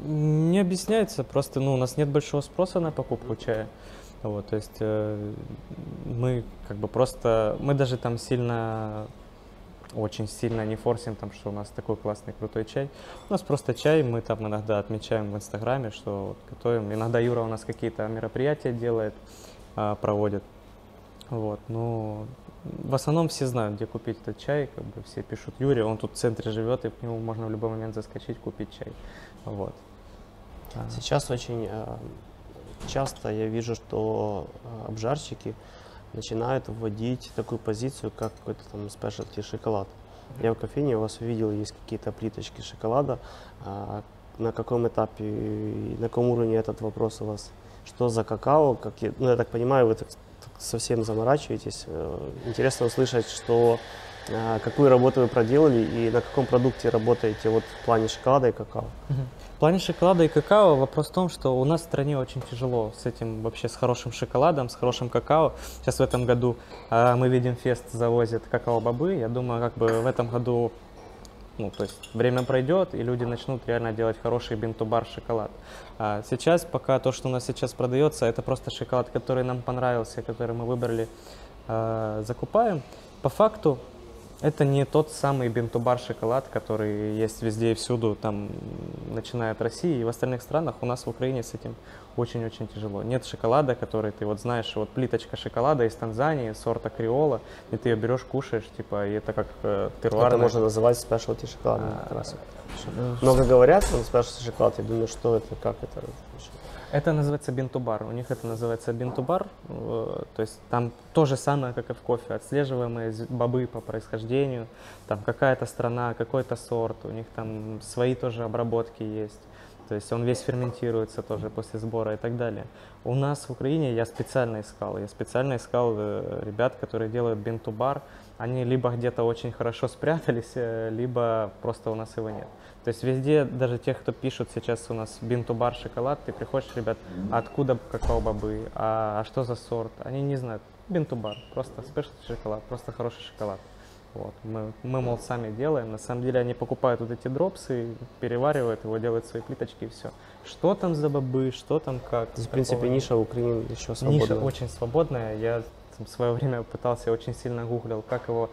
Не объясняется, просто ну, у нас нет большого спроса на покупку чая. Вот, то есть мы как бы просто... Мы даже там сильно очень сильно не форсим, там, что у нас такой классный крутой чай. У нас просто чай, мы там иногда отмечаем в Инстаграме, что готовим. Иногда Юра у нас какие-то мероприятия делает, проводит. Вот, ну, в основном все знают, где купить этот чай, как бы все пишут Юре, он тут в центре живет, и к нему можно в любой момент заскочить, купить чай. Вот. Сейчас очень часто я вижу, что обжарщики начинают вводить такую позицию, как какой-то там спешлти шоколад. Я в кофейне у вас видел, есть какие-то плиточки шоколада. На каком этапе, на каком уровне этот вопрос у вас? Что за какао? Как я, ну, я так понимаю, вы так совсем заморачиваетесь. Интересно услышать, что, какую работу вы проделали и на каком продукте работаете вот в плане шоколада и какао. В плане шоколада и какао вопрос в том, что у нас в стране очень тяжело с этим вообще, с хорошим шоколадом, с хорошим какао. Сейчас в этом году мы видим, фест завозит какао-бобы. Я думаю, как бы в этом году, ну, то есть время пройдет, и люди начнут реально делать хороший бинтубар шоколад. А сейчас пока то, что у нас сейчас продается, это просто шоколад, который нам понравился, который мы выбрали, закупаем. По факту это не тот самый бинтубар шоколад, который есть везде и всюду, там, начиная от России и в остальных странах. У нас в Украине с этим очень-очень тяжело. Нет шоколада, который ты вот знаешь, вот плиточка шоколада из Танзании, сорта креола, и ты ее берешь, кушаешь, типа, и это как теруарная. Это можно называть спешлти шоколадом. Много говорят, но спешлти шоколад, я думаю, что это, как это? Это называется бинтубар. У них это называется бинтубар. То есть там то же самое, как и в кофе. Отслеживаемые бобы по происхождению. Там какая-то страна, какой-то сорт. У них там свои тоже обработки есть. То есть он весь ферментируется тоже после сбора и так далее. У нас в Украине я специально искал. Я специально искал ребят, которые делают бинтубар. Они либо где-то очень хорошо спрятались, либо просто у нас его нет. То есть везде, даже тех, кто пишут сейчас у нас бинтубар шоколад, ты приходишь, ребят, а откуда какао-бобы, а что за сорт, они не знают. Бинтубар, просто спешлти шоколад, просто хороший шоколад. Вот. Мы, мол, сами делаем. На самом деле они покупают вот эти дропсы, переваривают его, делают свои плиточки и все. Что там за бобы, что там как. То есть, в принципе, ниша в Украине еще свободная. Ниша очень свободная. Я в свое время пытался, очень сильно гуглил, как его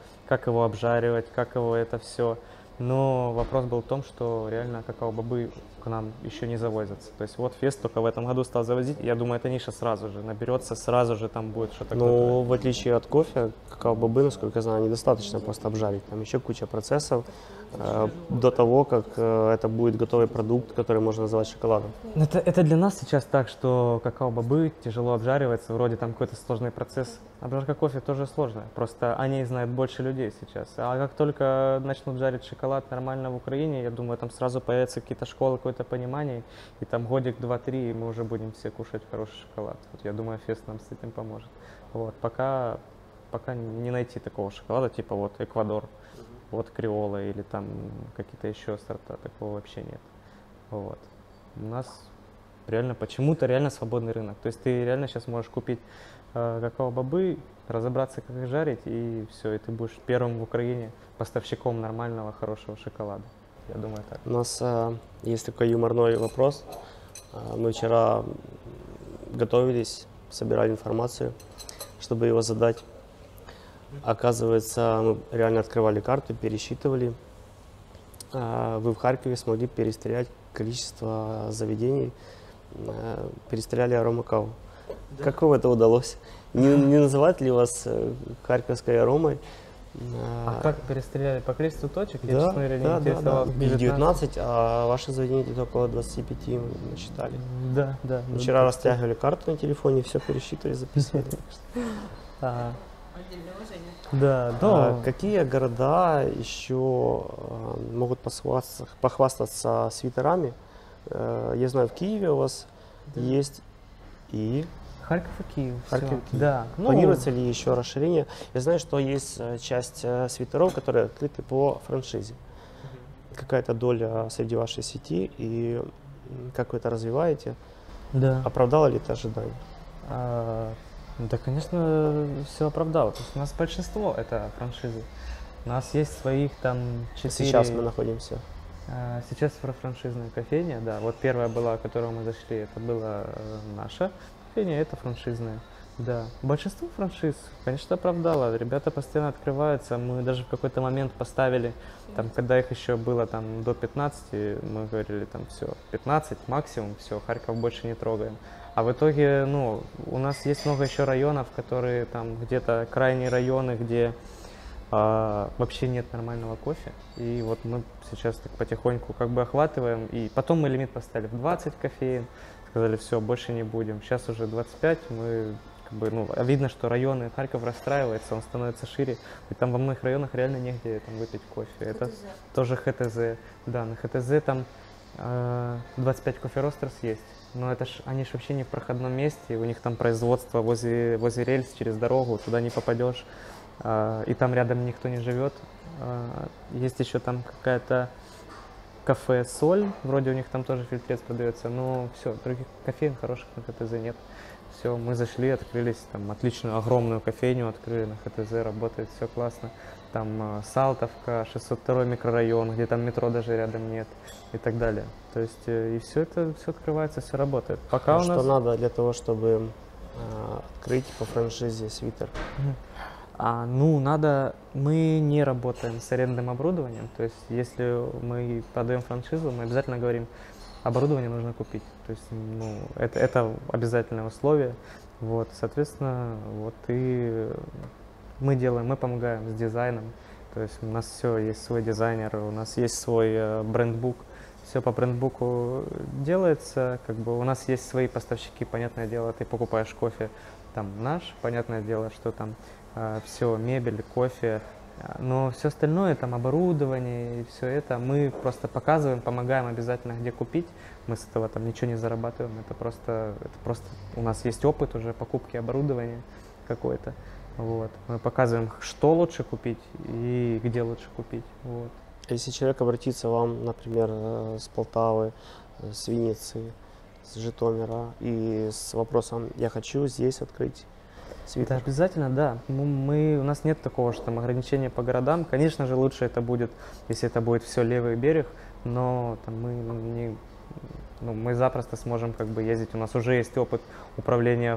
обжаривать, как его это все. Но вопрос был в том, что реально какао-бобы к нам еще не завозятся. То есть вот фест только в этом году стал завозить. Я думаю, эта ниша сразу же наберется, сразу же там будет что-то. Но в отличие от кофе, какао-бобы, насколько я знаю, недостаточно просто обжарить. Там еще куча процессов до того, как это будет готовый продукт, который можно называть шоколадом. Это для нас сейчас так, что какао-бобы тяжело обжаривается, вроде там какой-то сложный процесс. Обжарка кофе тоже сложная, просто о ней знают больше людей сейчас. А как только начнут жарить шоколад нормально в Украине, я думаю, там сразу появятся какие-то школы, какое-то понимание, и там годик, два, три, и мы уже будем все кушать хороший шоколад. Вот, я думаю, фест нам с этим поможет. Вот, пока не найти такого шоколада, типа вот Эквадор, вот креола или там какие-то еще сорта, такого вообще нет. Вот. У нас реально почему-то реально свободный рынок. То есть ты реально сейчас можешь купить какао-бобы, разобраться, как их жарить, и все, и ты будешь первым в Украине поставщиком нормального, хорошего шоколада. Я думаю, так. У нас есть такой юморной вопрос. Мы вчера готовились, собирали информацию, чтобы его задать. Оказывается, мы реально открывали карту, пересчитывали. Вы в Харькове смогли перестрелять количество заведений, перестреляли аромакаву. Да. Как вам это удалось? Не называть ли вас харьковской аромой? А как перестреляли? По количеству точек? Да, я, честно говоря, не интересовался. 19, а ваши заведения где-то около 25 мы считали. Да, да. Вчера растягивали карту на телефоне, все пересчитывали, записывали. Да, да. Какие города еще могут похвастаться свитерами? Я знаю, в Киеве у вас есть и... Харьков и Киев. Харьков, да. Планируется ли еще расширение? Я знаю, что есть часть свитеров, которые открыты по франшизе. Какая-то доля среди вашей сети, и как вы это развиваете? Да. Оправдало ли это ожидание? Да, конечно, все оправдало. То есть у нас большинство это франшизы. У нас есть своих там 4. Сейчас мы находимся. Сейчас франшизная кофейня, да. Вот первая была, к которой мы зашли, это была наша кофейня, это франшизная. Да. Большинство франшиз, конечно, оправдало. Ребята постоянно открываются. Мы даже в какой-то момент поставили, там, когда их еще было там до 15, мы говорили, там, все, 15 максимум, все, Харьков больше не трогаем. А в итоге, ну, у нас есть много еще районов, которые там где-то крайние районы, где вообще нет нормального кофе. И вот мы сейчас так потихоньку как бы охватываем. И потом мы лимит поставили в 20 кофеин, сказали, все, больше не будем. Сейчас уже 25, мы... Как бы, ну, видно, что районы Харьков расстраиваются, он становится шире, и там во многих районах реально негде там выпить кофе. ХТЗ. Это тоже ХТЗ. Да, на ХТЗ там 25 кофе-ростерс есть, но это ж, они же вообще не в проходном месте, у них там производство возле рельс, через дорогу, туда не попадешь, и там рядом никто не живет. Есть еще там какая-то кафе «Соль», вроде у них там тоже фильтрец продается, но все, других кофеин хороших на ХТЗ нет. Все, мы зашли, открылись, там отличную огромную кофейню открыли на ХТЗ, работает все классно. Там Салтовка, 602 микрорайон, где там метро даже рядом нет и так далее. То есть и все это, все открывается, все работает. Пока у нас... Что надо для того, чтобы открыть по франшизе Sweeter? Ну, надо... Мы не работаем с арендным оборудованием, то есть если мы продаем франшизу, мы обязательно говорим, оборудование нужно купить, то есть, ну, это обязательное условие, вот, соответственно, вот и мы делаем, мы помогаем с дизайном, то есть у нас все, есть свой дизайнер, у нас есть свой брендбук, все по брендбуку делается, как бы у нас есть свои поставщики, понятное дело, ты покупаешь кофе, там, наш, понятное дело, что там все, мебель, кофе. Но все остальное, там оборудование и все это, мы просто показываем, помогаем обязательно, где купить. Мы с этого там ничего не зарабатываем, это просто у нас есть опыт уже покупки оборудования какой-то. Вот. Мы показываем, что лучше купить и где лучше купить. Вот. Если человек обратится вам, например, с Полтавы, с Винницы, с Житомира и с вопросом «я хочу здесь открыть». Это обязательно, да. У нас нет такого, что там ограничения по городам. Конечно же, лучше это будет, если это будет все левый берег, но там, мы запросто сможем как бы ездить. У нас уже есть опыт управления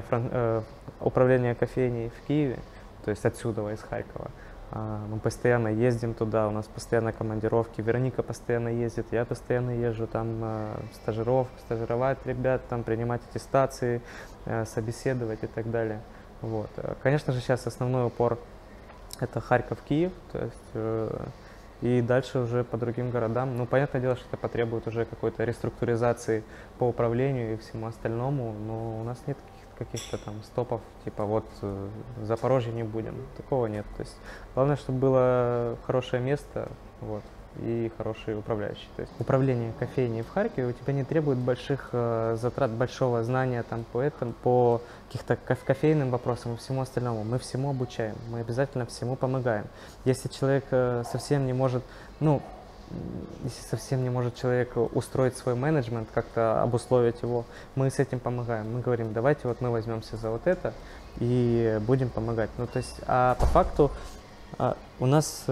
кофейней в Киеве, то есть отсюда, из Харькова. Мы постоянно ездим туда, у нас постоянно командировки. Вероника постоянно ездит, я постоянно езжу там стажировать ребят, там принимать аттестации, собеседовать и так далее. Вот. Конечно же, сейчас основной упор – это Харьков-Киев, то есть, и дальше уже по другим городам. Ну, понятное дело, что это потребует уже какой-то реструктуризации по управлению и всему остальному, но у нас нет каких-то там стопов, типа вот в Запорожье не будем, такого нет. То есть, главное, чтобы было хорошее место, вот, и хорошие управляющие. То есть управление кофейней в Харькове у тебя не требует больших затрат, большого знания там по каких-то кофейным вопросам и всему остальному. Мы всему обучаем, мы обязательно всему помогаем. Если человек совсем не может человек устроить свой менеджмент, как-то обусловить его, мы с этим помогаем. Мы говорим, давайте вот мы возьмемся за вот это и будем помогать. Ну, то есть, а по факту у нас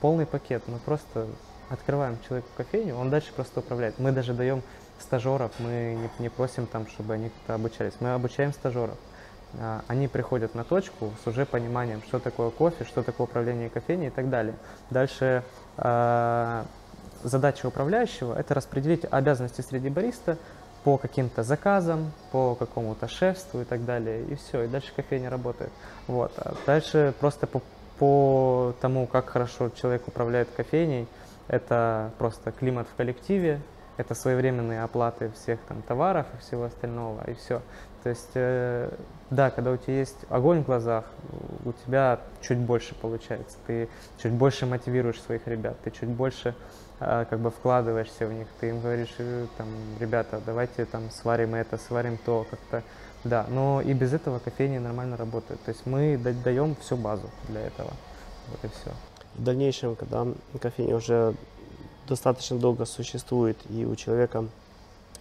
полный пакет, мы просто открываем человеку кофейню, он дальше просто управляет. Мы даже даем стажеров, мы не просим там, чтобы они как-то обучались, мы обучаем стажеров. Они приходят на точку с уже пониманием, что такое кофе, что такое управление кофейней и так далее. Дальше задача управляющего – это распределить обязанности среди бариста по каким-то заказам, по какому-то шефству и так далее, и все, и дальше кофейня работает. Вот. А дальше просто по тому, как хорошо человек управляет кофейней, это просто климат в коллективе, это своевременные оплаты всех там товаров и всего остального, и все. То есть, да, когда у тебя есть огонь в глазах, у тебя чуть больше получается, ты чуть больше мотивируешь своих ребят, ты чуть больше как бы вкладываешься в них, ты им говоришь, там, ребята, давайте там сварим это, сварим то, как-то, да, но и без этого кофейни нормально работают, то есть мы даем всю базу для этого, вот и все. В дальнейшем, когда кофейня уже достаточно долго существует и у человека,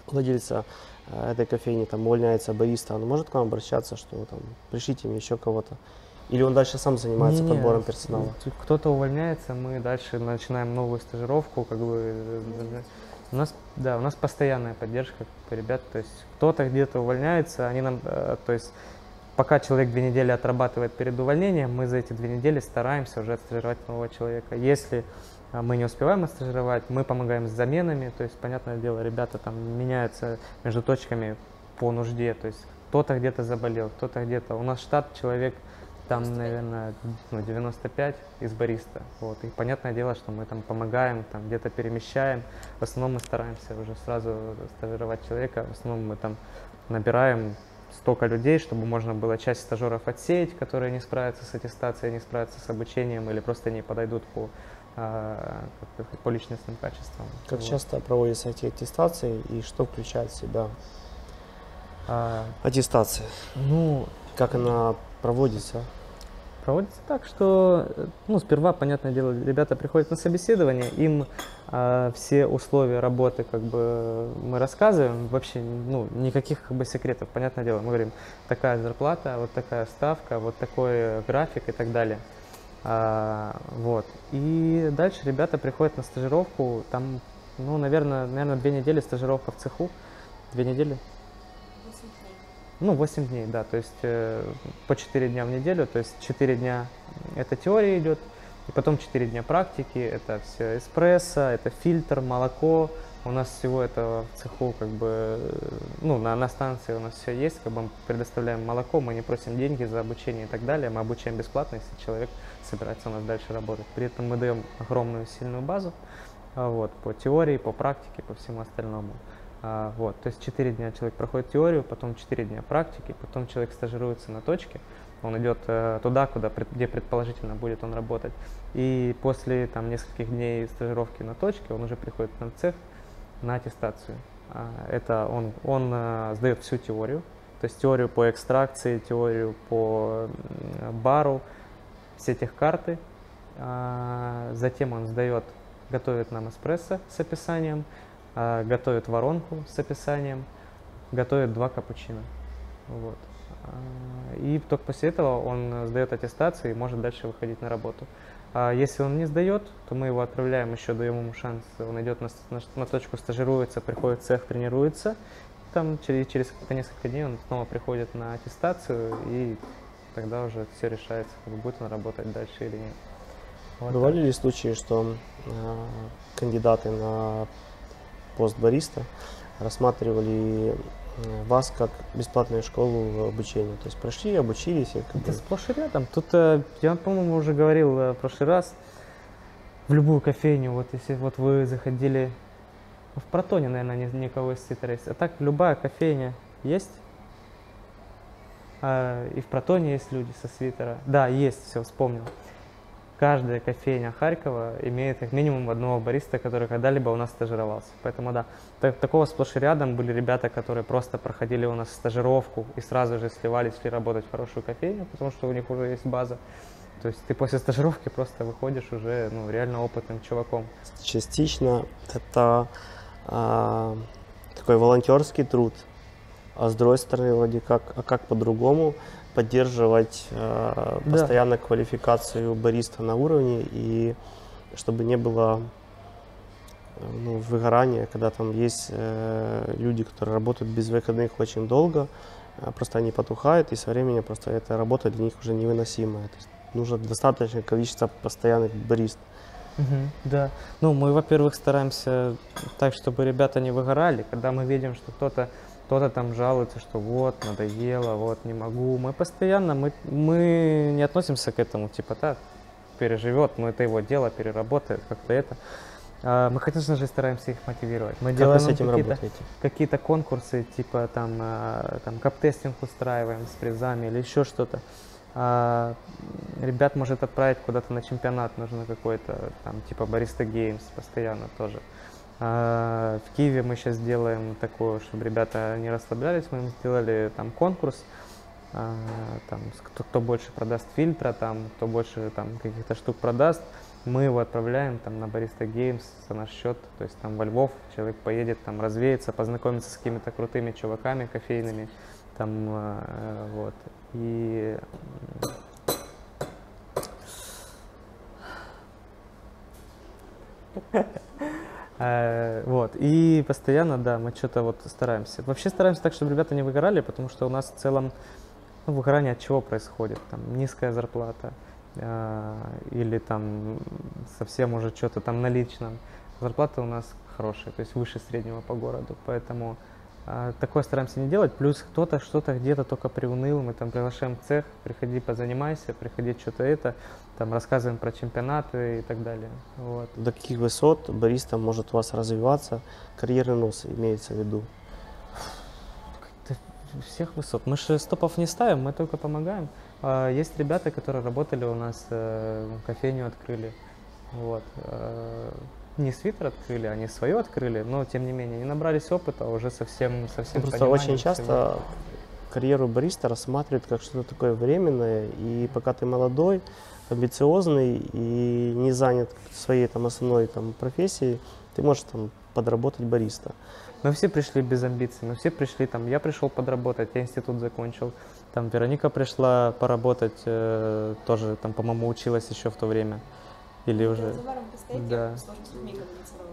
владельца этой кофейни, там, увольняется бариста, он может к вам обращаться, что там, пришлите мне еще кого-то? Или он дальше сам занимается подбором персонала? Кто-то увольняется, мы дальше начинаем новую стажировку. Как бы, у нас постоянная поддержка ребят. То есть кто-то где-то увольняется, они нам, то есть Пока человек 2 недели отрабатывает перед увольнением, мы за эти 2 недели стараемся уже отстажировать нового человека. Если мы не успеваем отстажировать, мы помогаем с заменами. То есть, понятное дело, ребята там меняются между точками по нужде. То есть кто-то где-то заболел, кто-то где-то. У нас штат человек там, 95. Наверное, 95 из бариста. Вот. И понятное дело, что мы там помогаем, там где-то перемещаем. В основном мы стараемся уже сразу стажировать человека. В основном мы там набираем столько людей, чтобы можно было часть стажеров отсеять, которые не справятся с аттестацией, не справятся с обучением или просто не подойдут по личностным качествам. Как вот. Часто проводятся эти аттестации и что включает в себя аттестация? Ну, как она проводится? Проводится так, что, ну, сперва, понятное дело, ребята приходят на собеседование, им все условия работы, как бы, мы рассказываем, вообще, ну, никаких, как бы, секретов, понятное дело, мы говорим, такая зарплата, вот такая ставка, вот такой график и так далее, вот, и дальше ребята приходят на стажировку, там, ну, наверное, 2 недели стажировка в цеху, 2 недели. 8 дней, да, то есть по 4 дня в неделю, то есть 4 дня это теория идет, и потом 4 дня практики, это все эспрессо, это фильтр, молоко, у нас всего этого в цеху, как бы, ну, на станции у нас все есть, как бы мы предоставляем молоко, мы не просим деньги за обучение и так далее, мы обучаем бесплатно, если человек собирается у нас дальше работать, при этом мы даем огромную сильную базу, вот, по теории, по практике, по всему остальному. Вот, то есть 4 дня человек проходит теорию, потом 4 дня практики, потом человек стажируется на точке, он идет туда, где предположительно будет он работать. И после там нескольких дней стажировки на точке он уже приходит на цех на аттестацию. Это он сдает всю теорию, то есть теорию по экстракции, теорию по бару, все техкарты. Затем он готовит нам эспрессо с описанием, готовит воронку с описанием, готовит 2 капучино. Вот. И только после этого он сдает аттестацию и может дальше выходить на работу. Если он не сдает, то мы его отправляем, еще даем ему шанс, он идет на точку, стажируется, приходит в цех, тренируется. Там через несколько дней он снова приходит на аттестацию, и тогда уже все решается, будет он работать дальше или нет. Вот. Бывали ли случаи, что кандидаты на пост бариста рассматривали вас как бесплатную школу обучения? То есть прошли, обучились? Это сплошь и рядом. Тут, я, по-моему, уже говорил в прошлый раз, в любую кофейню, вот если вот вы заходили в Протоне, наверное, никого из Свитера есть, а так любая кофейня есть, и в Протоне есть люди со Свитера. Да, есть, все, вспомнил. Каждая кофейня Харькова имеет как минимум одного бариста, который когда-либо у нас стажировался. Поэтому да, такого сплошь и рядом были ребята, которые просто проходили у нас стажировку и сразу же сливались, шли работать в хорошую кофейню, потому что у них уже есть база. То есть ты после стажировки просто выходишь уже, ну, реально опытным чуваком. Частично это такой волонтерский труд, а с другой стороны, вроде как, а как по-другому поддерживать постоянно квалификацию бариста на уровне, и чтобы не было выгорания, когда там есть люди, которые работают без выходных очень долго, просто они потухают, и со временем просто эта работа для них уже невыносимая. То есть нужно достаточное количество постоянных баристов. Да, ну мы, во-первых, стараемся так, чтобы ребята не выгорали, когда мы видим, что кто-то там жалуется, что вот, надоело, вот, не могу. Мы постоянно, мы не относимся к этому, типа, так, переживет, но это его дело, переработает, как-то это. Мы, конечно же, стараемся их мотивировать. Мы делаем какие-то конкурсы, типа, там кап-тестинг устраиваем с призами или еще что-то. Ребят может отправить куда-то на чемпионат, нужно какой-то, там, типа, Barista Games постоянно тоже. В Киеве мы сейчас делаем такое, чтобы ребята не расслаблялись, мы им сделали там конкурс, там, кто больше продаст фильтра, там, кто больше там каких-то штук продаст, мы его отправляем там на Barista Games за наш счет, то есть там во Львов человек поедет, там развеется, познакомится с какими-то крутыми чуваками кофейными, там, вот, и... Вот, и постоянно, да, мы что-то вот стараемся. Вообще стараемся так, чтобы ребята не выгорали, потому что у нас в целом Ну, выгорание от чего происходит? Там низкая зарплата или там совсем уже что-то там на личном. Зарплата у нас хорошая, то есть выше среднего по городу, поэтому такое стараемся не делать. Плюс кто-то что-то где-то только приуныл, мы там приглашаем в цех, приходи, позанимайся, приходи, что-то это, там рассказываем про чемпионаты и так далее. Вот. До каких высот бариста может у вас развиваться? Карьерный рост имеется в виду? Всех высот. Мы же стопов не ставим, мы только помогаем. Есть ребята, которые работали у нас, кофейню открыли. Вот. Не Sweeter открыли, они свое открыли, но тем не менее не набрались опыта, уже совсем просто очень часто всего. Карьеру бариста рассматривают как что-то такое временное, и пока ты молодой, амбициозный и не занят своей там основной там профессией, ты можешь там подработать бариста. Но все пришли без амбиций, но все пришли там, я пришел подработать, я институт закончил, там Вероника пришла поработать, тоже там, по-моему, училась еще в то время. Или уже... Да.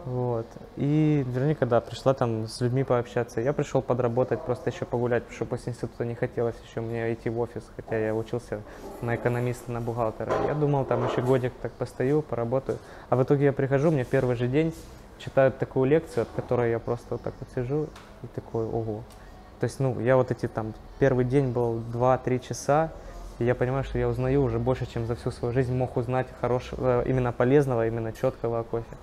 Вот. И Вероника, да, пришла там с людьми пообщаться. Я пришел подработать, просто еще погулять, потому что после института не хотелось еще мне идти в офис, хотя я учился на экономиста, на бухгалтера. Я думал, там еще годик так постою, поработаю. А в итоге я прихожу, мне первый же день читают такую лекцию, от которой я просто вот так вот сижу и такой, ого. То есть, ну, я вот эти там, первый день был 2-3 часа, и я понимаю, что я узнаю уже больше, чем за всю свою жизнь мог узнать хорошего, именно полезного, именно четкого кофе.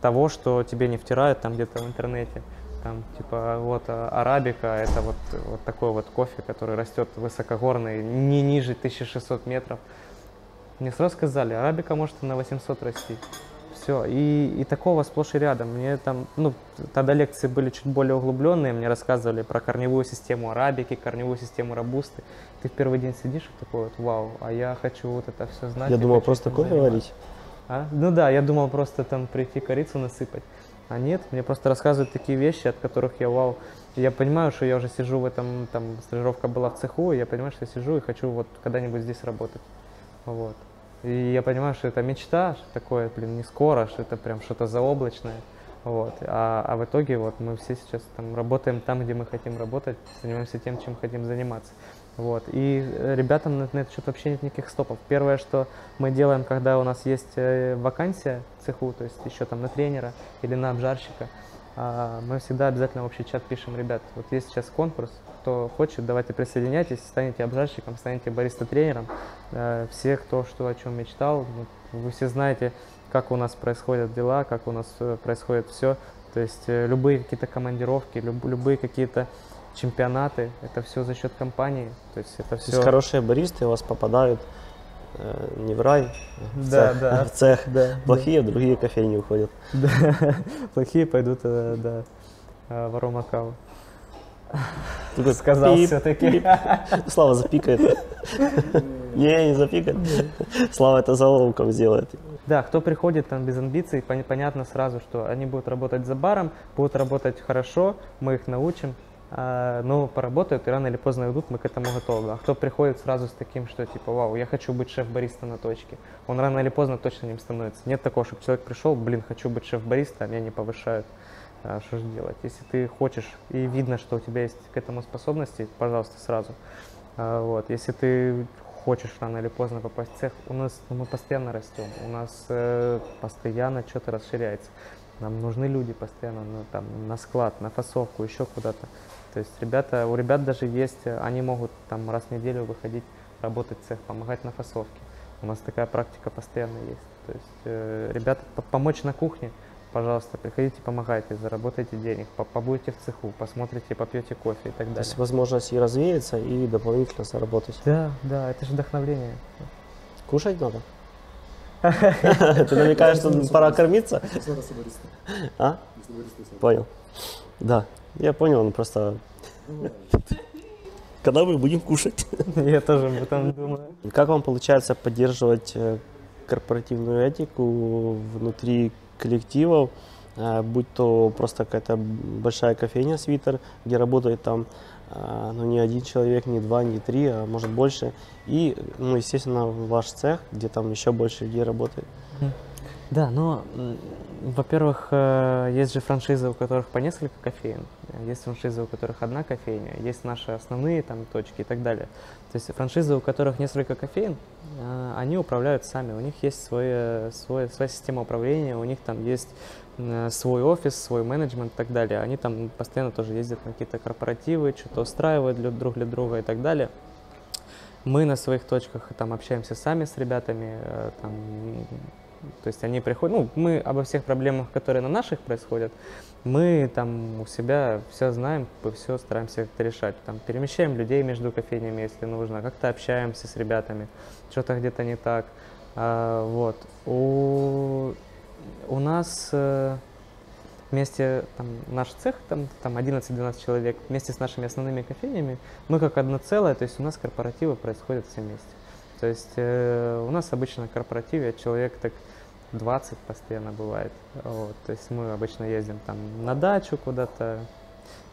Того, что тебе не втирают там где-то в интернете. Там типа вот арабика, это вот такой вот кофе, который растет высокогорный, не ниже 1600 метров. Мне сразу сказали, арабика может на 800 расти. Все, и такого сплошь и рядом. Мне там, ну, тогда лекции были чуть более углубленные, мне рассказывали про корневую систему арабики, корневую систему робусты. Ты в первый день сидишь и такой вот, вау, а я хочу вот это все знать. Я думал просто кофе варить. А? Ну да, я думал просто там прийти корицу насыпать. А нет, мне просто рассказывают такие вещи, от которых я вау. Я понимаю, что я уже сижу в этом, там стажировка была в цеху, и я понимаю, что я сижу и хочу вот когда-нибудь здесь работать. Вот. И я понимаю, что это мечта, что такое, блин, не скоро, что это прям что-то заоблачное. Вот. А в итоге вот мы все сейчас там работаем там, где мы хотим работать, занимаемся тем, чем хотим заниматься. Вот. И ребятам на этот счет вообще нет никаких стопов. Первое, что мы делаем, когда у нас есть вакансия в цеху, то есть еще там на тренера или на обжарщика, мы всегда обязательно в общий чат пишем, ребят, вот есть сейчас конкурс, кто хочет, давайте присоединяйтесь, станете обжарщиком, станете бариста-тренером. Все, кто что о чем мечтал, вы все знаете, как у нас происходят дела, как у нас происходит все. То есть любые какие-то командировки, любые какие-то чемпионаты, это все за счет компании. То есть это все. То есть хорошие баристы у вас попадают не в рай, в цех. Да, плохие в другие кофейни уходят. Плохие пойдут, да, вором аккаунт. Ты сказал все-таки. Слава запикает. Не запикает. Слава это заломком сделает. Да, кто приходит там без амбиций, понятно сразу, что они будут работать за баром, будут работать хорошо, мы их научим. Но поработают и рано или поздно идут, мы к этому готовы. А кто приходит сразу с таким, что типа, вау, я хочу быть шеф-бариста на точке, он рано или поздно точно им становится. Нет такого, чтобы человек пришел, блин, хочу быть шеф-бариста, а меня не повышают. Что же делать? Если ты хочешь и видно, что у тебя есть к этому способности, пожалуйста, сразу. Вот. Если ты хочешь рано или поздно попасть в цех, у нас, ну, мы постоянно растем, у нас постоянно что-то расширяется. Нам нужны люди постоянно там, на склад, на фасовку, еще куда-то. То есть ребята, у ребят даже есть, они могут там раз в неделю выходить, работать в цех, помогать на фасовке. У нас такая практика постоянно есть. То есть ребята, помочь на кухне, пожалуйста, приходите, помогайте, заработайте денег, побудете в цеху, посмотрите, попьете кофе и так далее. То есть возможность и развеяться, и дополнительно заработать. Да, да, это же вдохновление. Кушать надо. Ты намекаешь, что пора кормиться? А? Понял. Да, я понял, он просто... Когда мы будем кушать? Я тоже об этом думаю. Как вам получается поддерживать корпоративную этику внутри коллективов, будь то просто какая-то большая кофейня Sweeter, где работает там, ну, не один человек, не два, не три, а может больше, и, ну, естественно, ваш цех, где там еще больше людей работает. Да, но, во-первых, есть же франшизы, у которых по несколько кофеин, есть франшизы, у которых одна кофейня, есть наши основные там точки и так далее. То есть франшизы, у которых несколько кофеин, они управляют сами, у них есть своя система управления, у них там есть свой офис, свой менеджмент и так далее. Они там постоянно тоже ездят на какие-то корпоративы, что-то устраивают для друга и так далее. Мы на своих точках там общаемся сами с ребятами, там, то есть они приходят, ну, мы обо всех проблемах, которые на наших происходят, мы там у себя все знаем, все стараемся как-то решать. Там, перемещаем людей между кофейнями, если нужно, как-то общаемся с ребятами, что-то где-то не так. Вот. У нас вместе, там, наш цех, там 11-12 человек, вместе с нашими основными кофейнями, мы как одно целое, то есть у нас корпоративы происходят все вместе. То есть у нас обычно на корпоративе человек так 20 постоянно бывает. Вот, то есть мы обычно ездим там на дачу куда-то,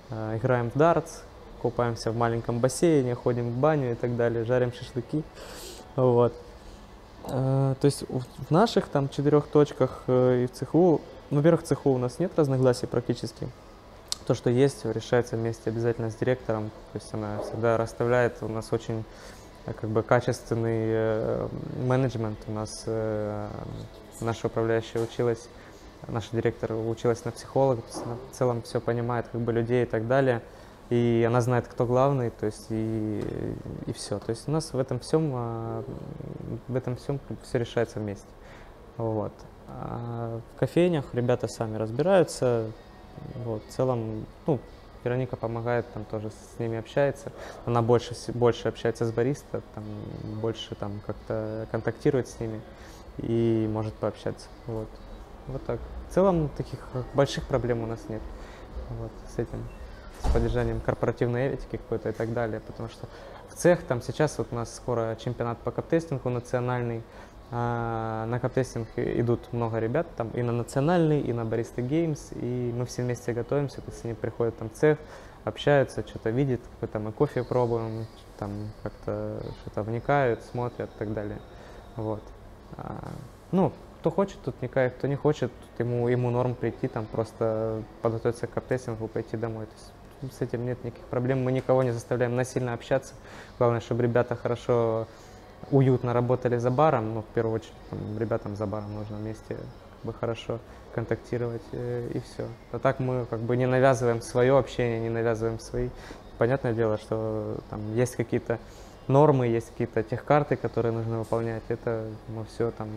играем в дартс, купаемся в маленьком бассейне, ходим в баню и так далее, жарим шашлыки. Вот. То есть в наших там 4 точках и в цеху, во-первых, в цеху у нас нет разногласий практически. То, что есть, решается вместе обязательно с директором. То есть она всегда расставляет у нас очень как бы качественный менеджмент. У нас наша управляющая училась, наш директор училась на психолога, в целом все понимает, как бы, людей и так далее. И она знает, кто главный, то есть и все. То есть у нас в этом всем все решается вместе. Вот. А в кофейнях ребята сами разбираются. Вот, в целом, ну, Вероника помогает, там тоже с ними общается. Она больше общается с бариста, там, больше там как-то контактирует с ними и может пообщаться. Вот. Вот так. В целом таких больших проблем у нас нет. Вот, с этим, с поддержанием корпоративной этики какой-то и так далее. Потому что в цех там сейчас вот у нас скоро чемпионат по каптестингу национальный. На каптестинг идут много ребят, там и на национальный, и на Бариста Геймс, и мы все вместе готовимся, то есть они приходят там в цех, общаются, что-то видят, мы кофе пробуем, там как-то что-то вникают, смотрят и так далее. Вот. Ну, кто хочет, тут вникает, кто не хочет, тут ему норм прийти, там просто подготовиться к каптестингу, пойти домой. То есть с этим нет никаких проблем, мы никого не заставляем насильно общаться, главное, чтобы ребята хорошо, уютно работали за баром, но в первую очередь там, ребятам за баром нужно вместе хорошо контактировать и все. А так мы не навязываем свое общение, не навязываем свои. Понятное дело, что там есть какие-то нормы, есть какие-то техкарты, которые нужно выполнять. Это мы все там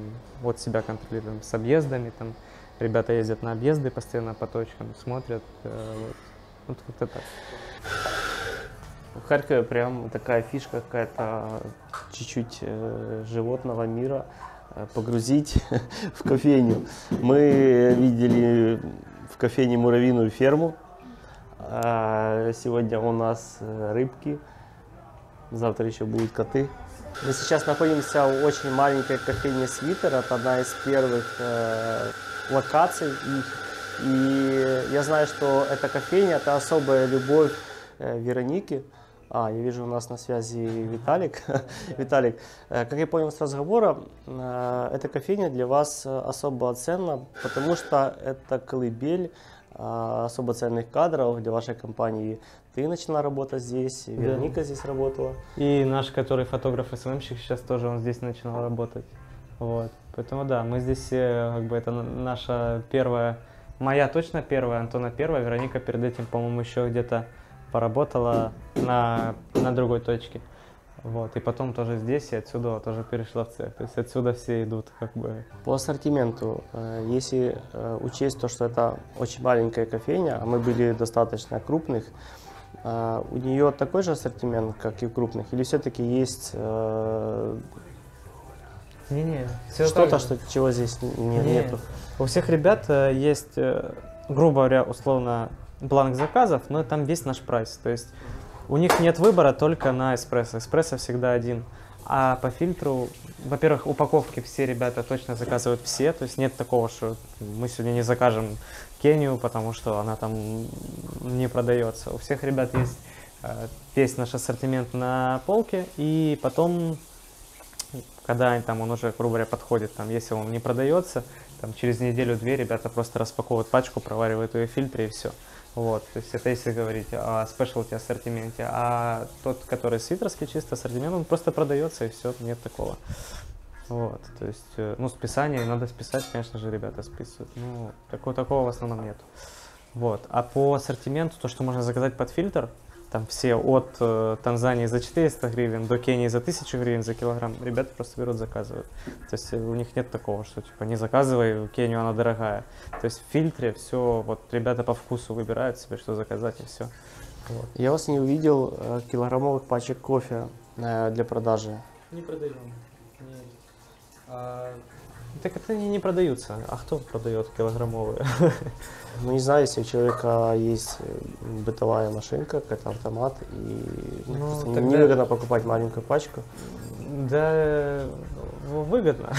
от себя контролируем с объездами. Там ребята ездят на объезды постоянно по точкам, смотрят. Вот. Вот как-то так. В Харькове прям такая фишка какая-то, чуть-чуть животного мира погрузить в кофейню. Мы видели в кофейне муравьиную ферму, сегодня у нас рыбки, завтра еще будут коты. Мы сейчас находимся в очень маленькой кофейне Sweeter, это одна из первых локаций их. И я знаю, что эта кофейня, это особая любовь Вероники. Я вижу, у нас на связи Виталик. Виталик, как я понял с разговора, эта кофейня для вас особо ценна, потому что это колыбель особо ценных кадров для вашей компании. Ты начала работать здесь, Вероника здесь работала. И наш, который фотограф-СММщик, сейчас тоже он здесь начинал работать. Вот. Поэтому да, мы здесь, это наша первая, моя точно первая, Антона первая, Вероника перед этим, по-моему, еще где-то поработала на другой точке, вот, и потом тоже здесь, и отсюда тоже перешла в цех, то есть отсюда все идут По ассортименту, если учесть то, что это очень маленькая кофейня, а мы были достаточно крупных, у нее такой же ассортимент, как и у крупных, или все-таки есть… Не-не, все что-то, чего здесь нету? У всех ребят есть, грубо говоря, условно, бланк заказов, но там весь наш прайс, то есть у них нет выбора только на эспрессо, эспрессо всегда один, а по фильтру, во-первых, упаковки все ребята точно заказывают все, то есть нет такого, что мы сегодня не закажем Кению, потому что она там не продается, у всех ребят есть весь наш ассортимент на полке, и потом, когда он уже, грубо говоря, подходит, там, если он не продается, Там через неделю-две ребята просто распаковывают пачку, проваривают ее в фильтре и все. Вот, то есть это если говорить о спешлти ассортименте, а тот, который свитерский чисто ассортимент, он просто продается и все, нет такого. Вот, то есть, ну, списание, надо списать, конечно же, ребята списывают, ну, такого в основном нет. Вот, а по ассортименту, то, что можно заказать под фильтр, там все от Танзании за 400 гривен до Кении за 1000 гривен за килограмм, ребята просто берут, заказывают. То есть у них нет такого, что типа не заказывай, Кению она дорогая. То есть в фильтре все, вот ребята по вкусу выбирают себе, что заказать и все. Вот. Я вас не увидел килограммовых пачек кофе для продажи. Не продаем. Так это не продаются. А кто продает килограммовые? Ну, не знаю, если у человека есть бытовая машинка, какой-то автомат, и ну, тогда... невыгодно покупать маленькую пачку. Да, выгодно.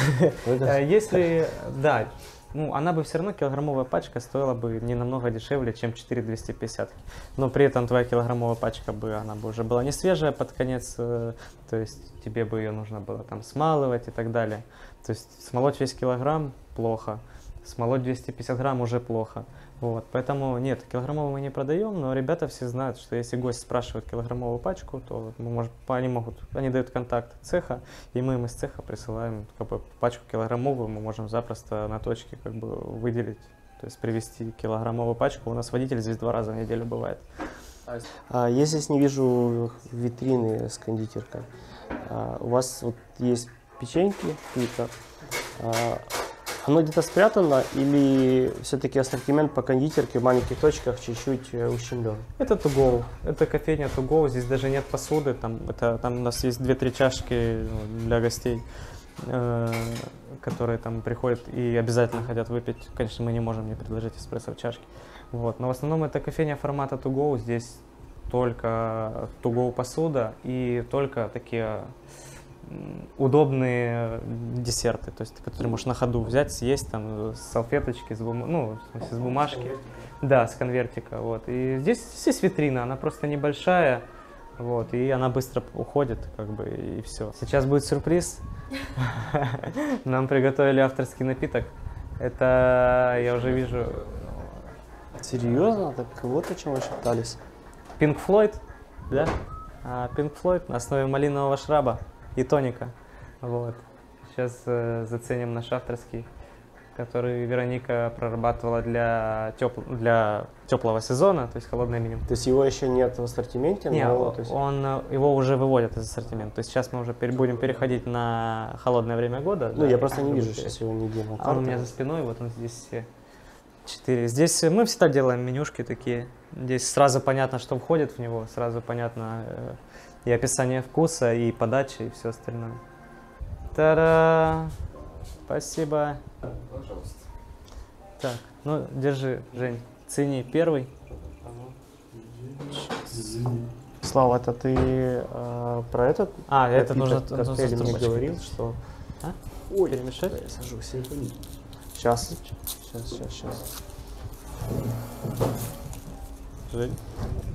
Если, да, ну, она бы все равно, килограммовая пачка стоила бы не намного дешевле, чем 4250. Но при этом твоя килограммовая пачка бы, она бы уже была не свежая под конец, то есть тебе бы ее нужно было там смалывать и так далее. То есть смолоть весь килограмм плохо. Смолоть 250 грамм уже плохо. Вот, поэтому нет, килограммовую мы не продаем, но ребята все знают, что если гость спрашивает килограммовую пачку, то мы можем, они дают контакт цеха, и мы им из цеха присылаем как бы, пачку килограммовую, мы можем запросто на точке как бы, выделить, то есть привезти килограммовую пачку. У нас водитель здесь 2 раза в неделю бывает. А я здесь не вижу витрины с кондитеркой. У вас вот есть печеньки, какие-то. Оно где-то спрятано или все-таки ассортимент по кондитерке в маленьких точках чуть-чуть ущемлен? Это Tugal, это кофейня Tugal, здесь даже нет посуды, там у нас есть 2-3 чашки для гостей, которые там приходят и обязательно хотят выпить. Конечно, мы не можем не предложить эспрессо в чашке. Вот. Но в основном это кофейня формата Tugal, здесь только Tugal посуда и только такие... удобные десерты, то есть которые можешь на ходу взять, съесть, там с салфеточки, ну, в смысле, с бумажки, да, с конвертика, вот. И здесь витрина, она просто небольшая, вот, и она быстро уходит, как бы, и все. Сейчас будет сюрприз. Нам приготовили авторский напиток. Это я уже вижу. Серьезно? Так вот о чем вы шептались. Пинк Флойд, да? Пинк Флойд на основе малинового шраба и тоника. Вот. Сейчас заценим наш авторский, который Вероника прорабатывала для теплого сезона, то есть холодное меню. То есть его еще нет в ассортименте? Нет, но, то есть... его уже выводят из ассортимента. То есть сейчас мы уже будем переходить на холодное время года. Ну, да, я просто не вижу сейчас его нигде. А он у меня за спиной, вот он здесь все 4. Здесь мы всегда делаем менюшки такие. Здесь сразу понятно, что входит в него, сразу понятно... и описание вкуса, и подачи, и все остальное. Та-да! Спасибо. Пожалуйста. Так, ну, держи, Жень. Цени первый. Слава, это ты про этот? А, это нужно... Ты мне говорил, что... А? Ой, перемешать? Я сажусь. Сейчас. Жень,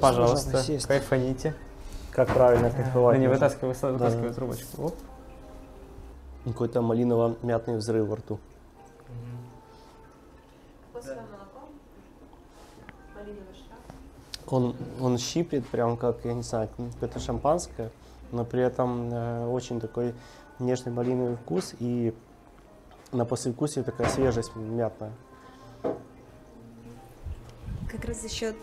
пожалуйста, кайфаните. Как правильно кайфовать? Не вытаскивай трубочку. Оп. Какой-то малиново-мятный взрыв во рту. После молока, малиновый шрап. Он щиплет, прям как, я не знаю, это шампанское, но при этом очень такой нежный малиновый вкус и на послевкусии такая свежесть мятная. Как раз за счет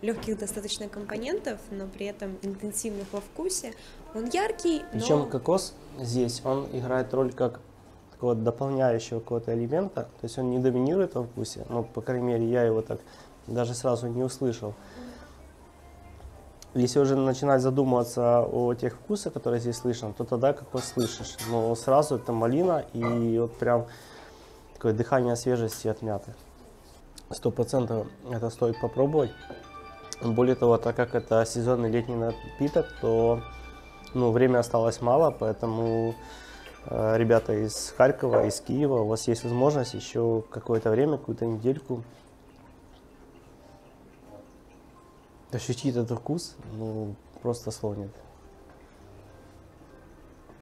легких достаточно компонентов, но при этом интенсивных во вкусе. Он яркий, но... Причем кокос здесь, он играет роль как такого дополняющего какого-то элемента, то есть он не доминирует во вкусе, но, по крайней мере, я его так даже сразу не услышал. Если уже начинать задумываться о тех вкусах, которые здесь слышно, то тогда кокос слышишь, но сразу это малина и вот прям такое дыхание свежести от мяты. 100% это стоит попробовать. Более того, так как это сезонный летний напиток, то время осталось мало, поэтому ребята из Харькова, из Киева, у вас есть возможность еще какое-то время, какую-то недельку ощутить этот вкус, просто слов нет.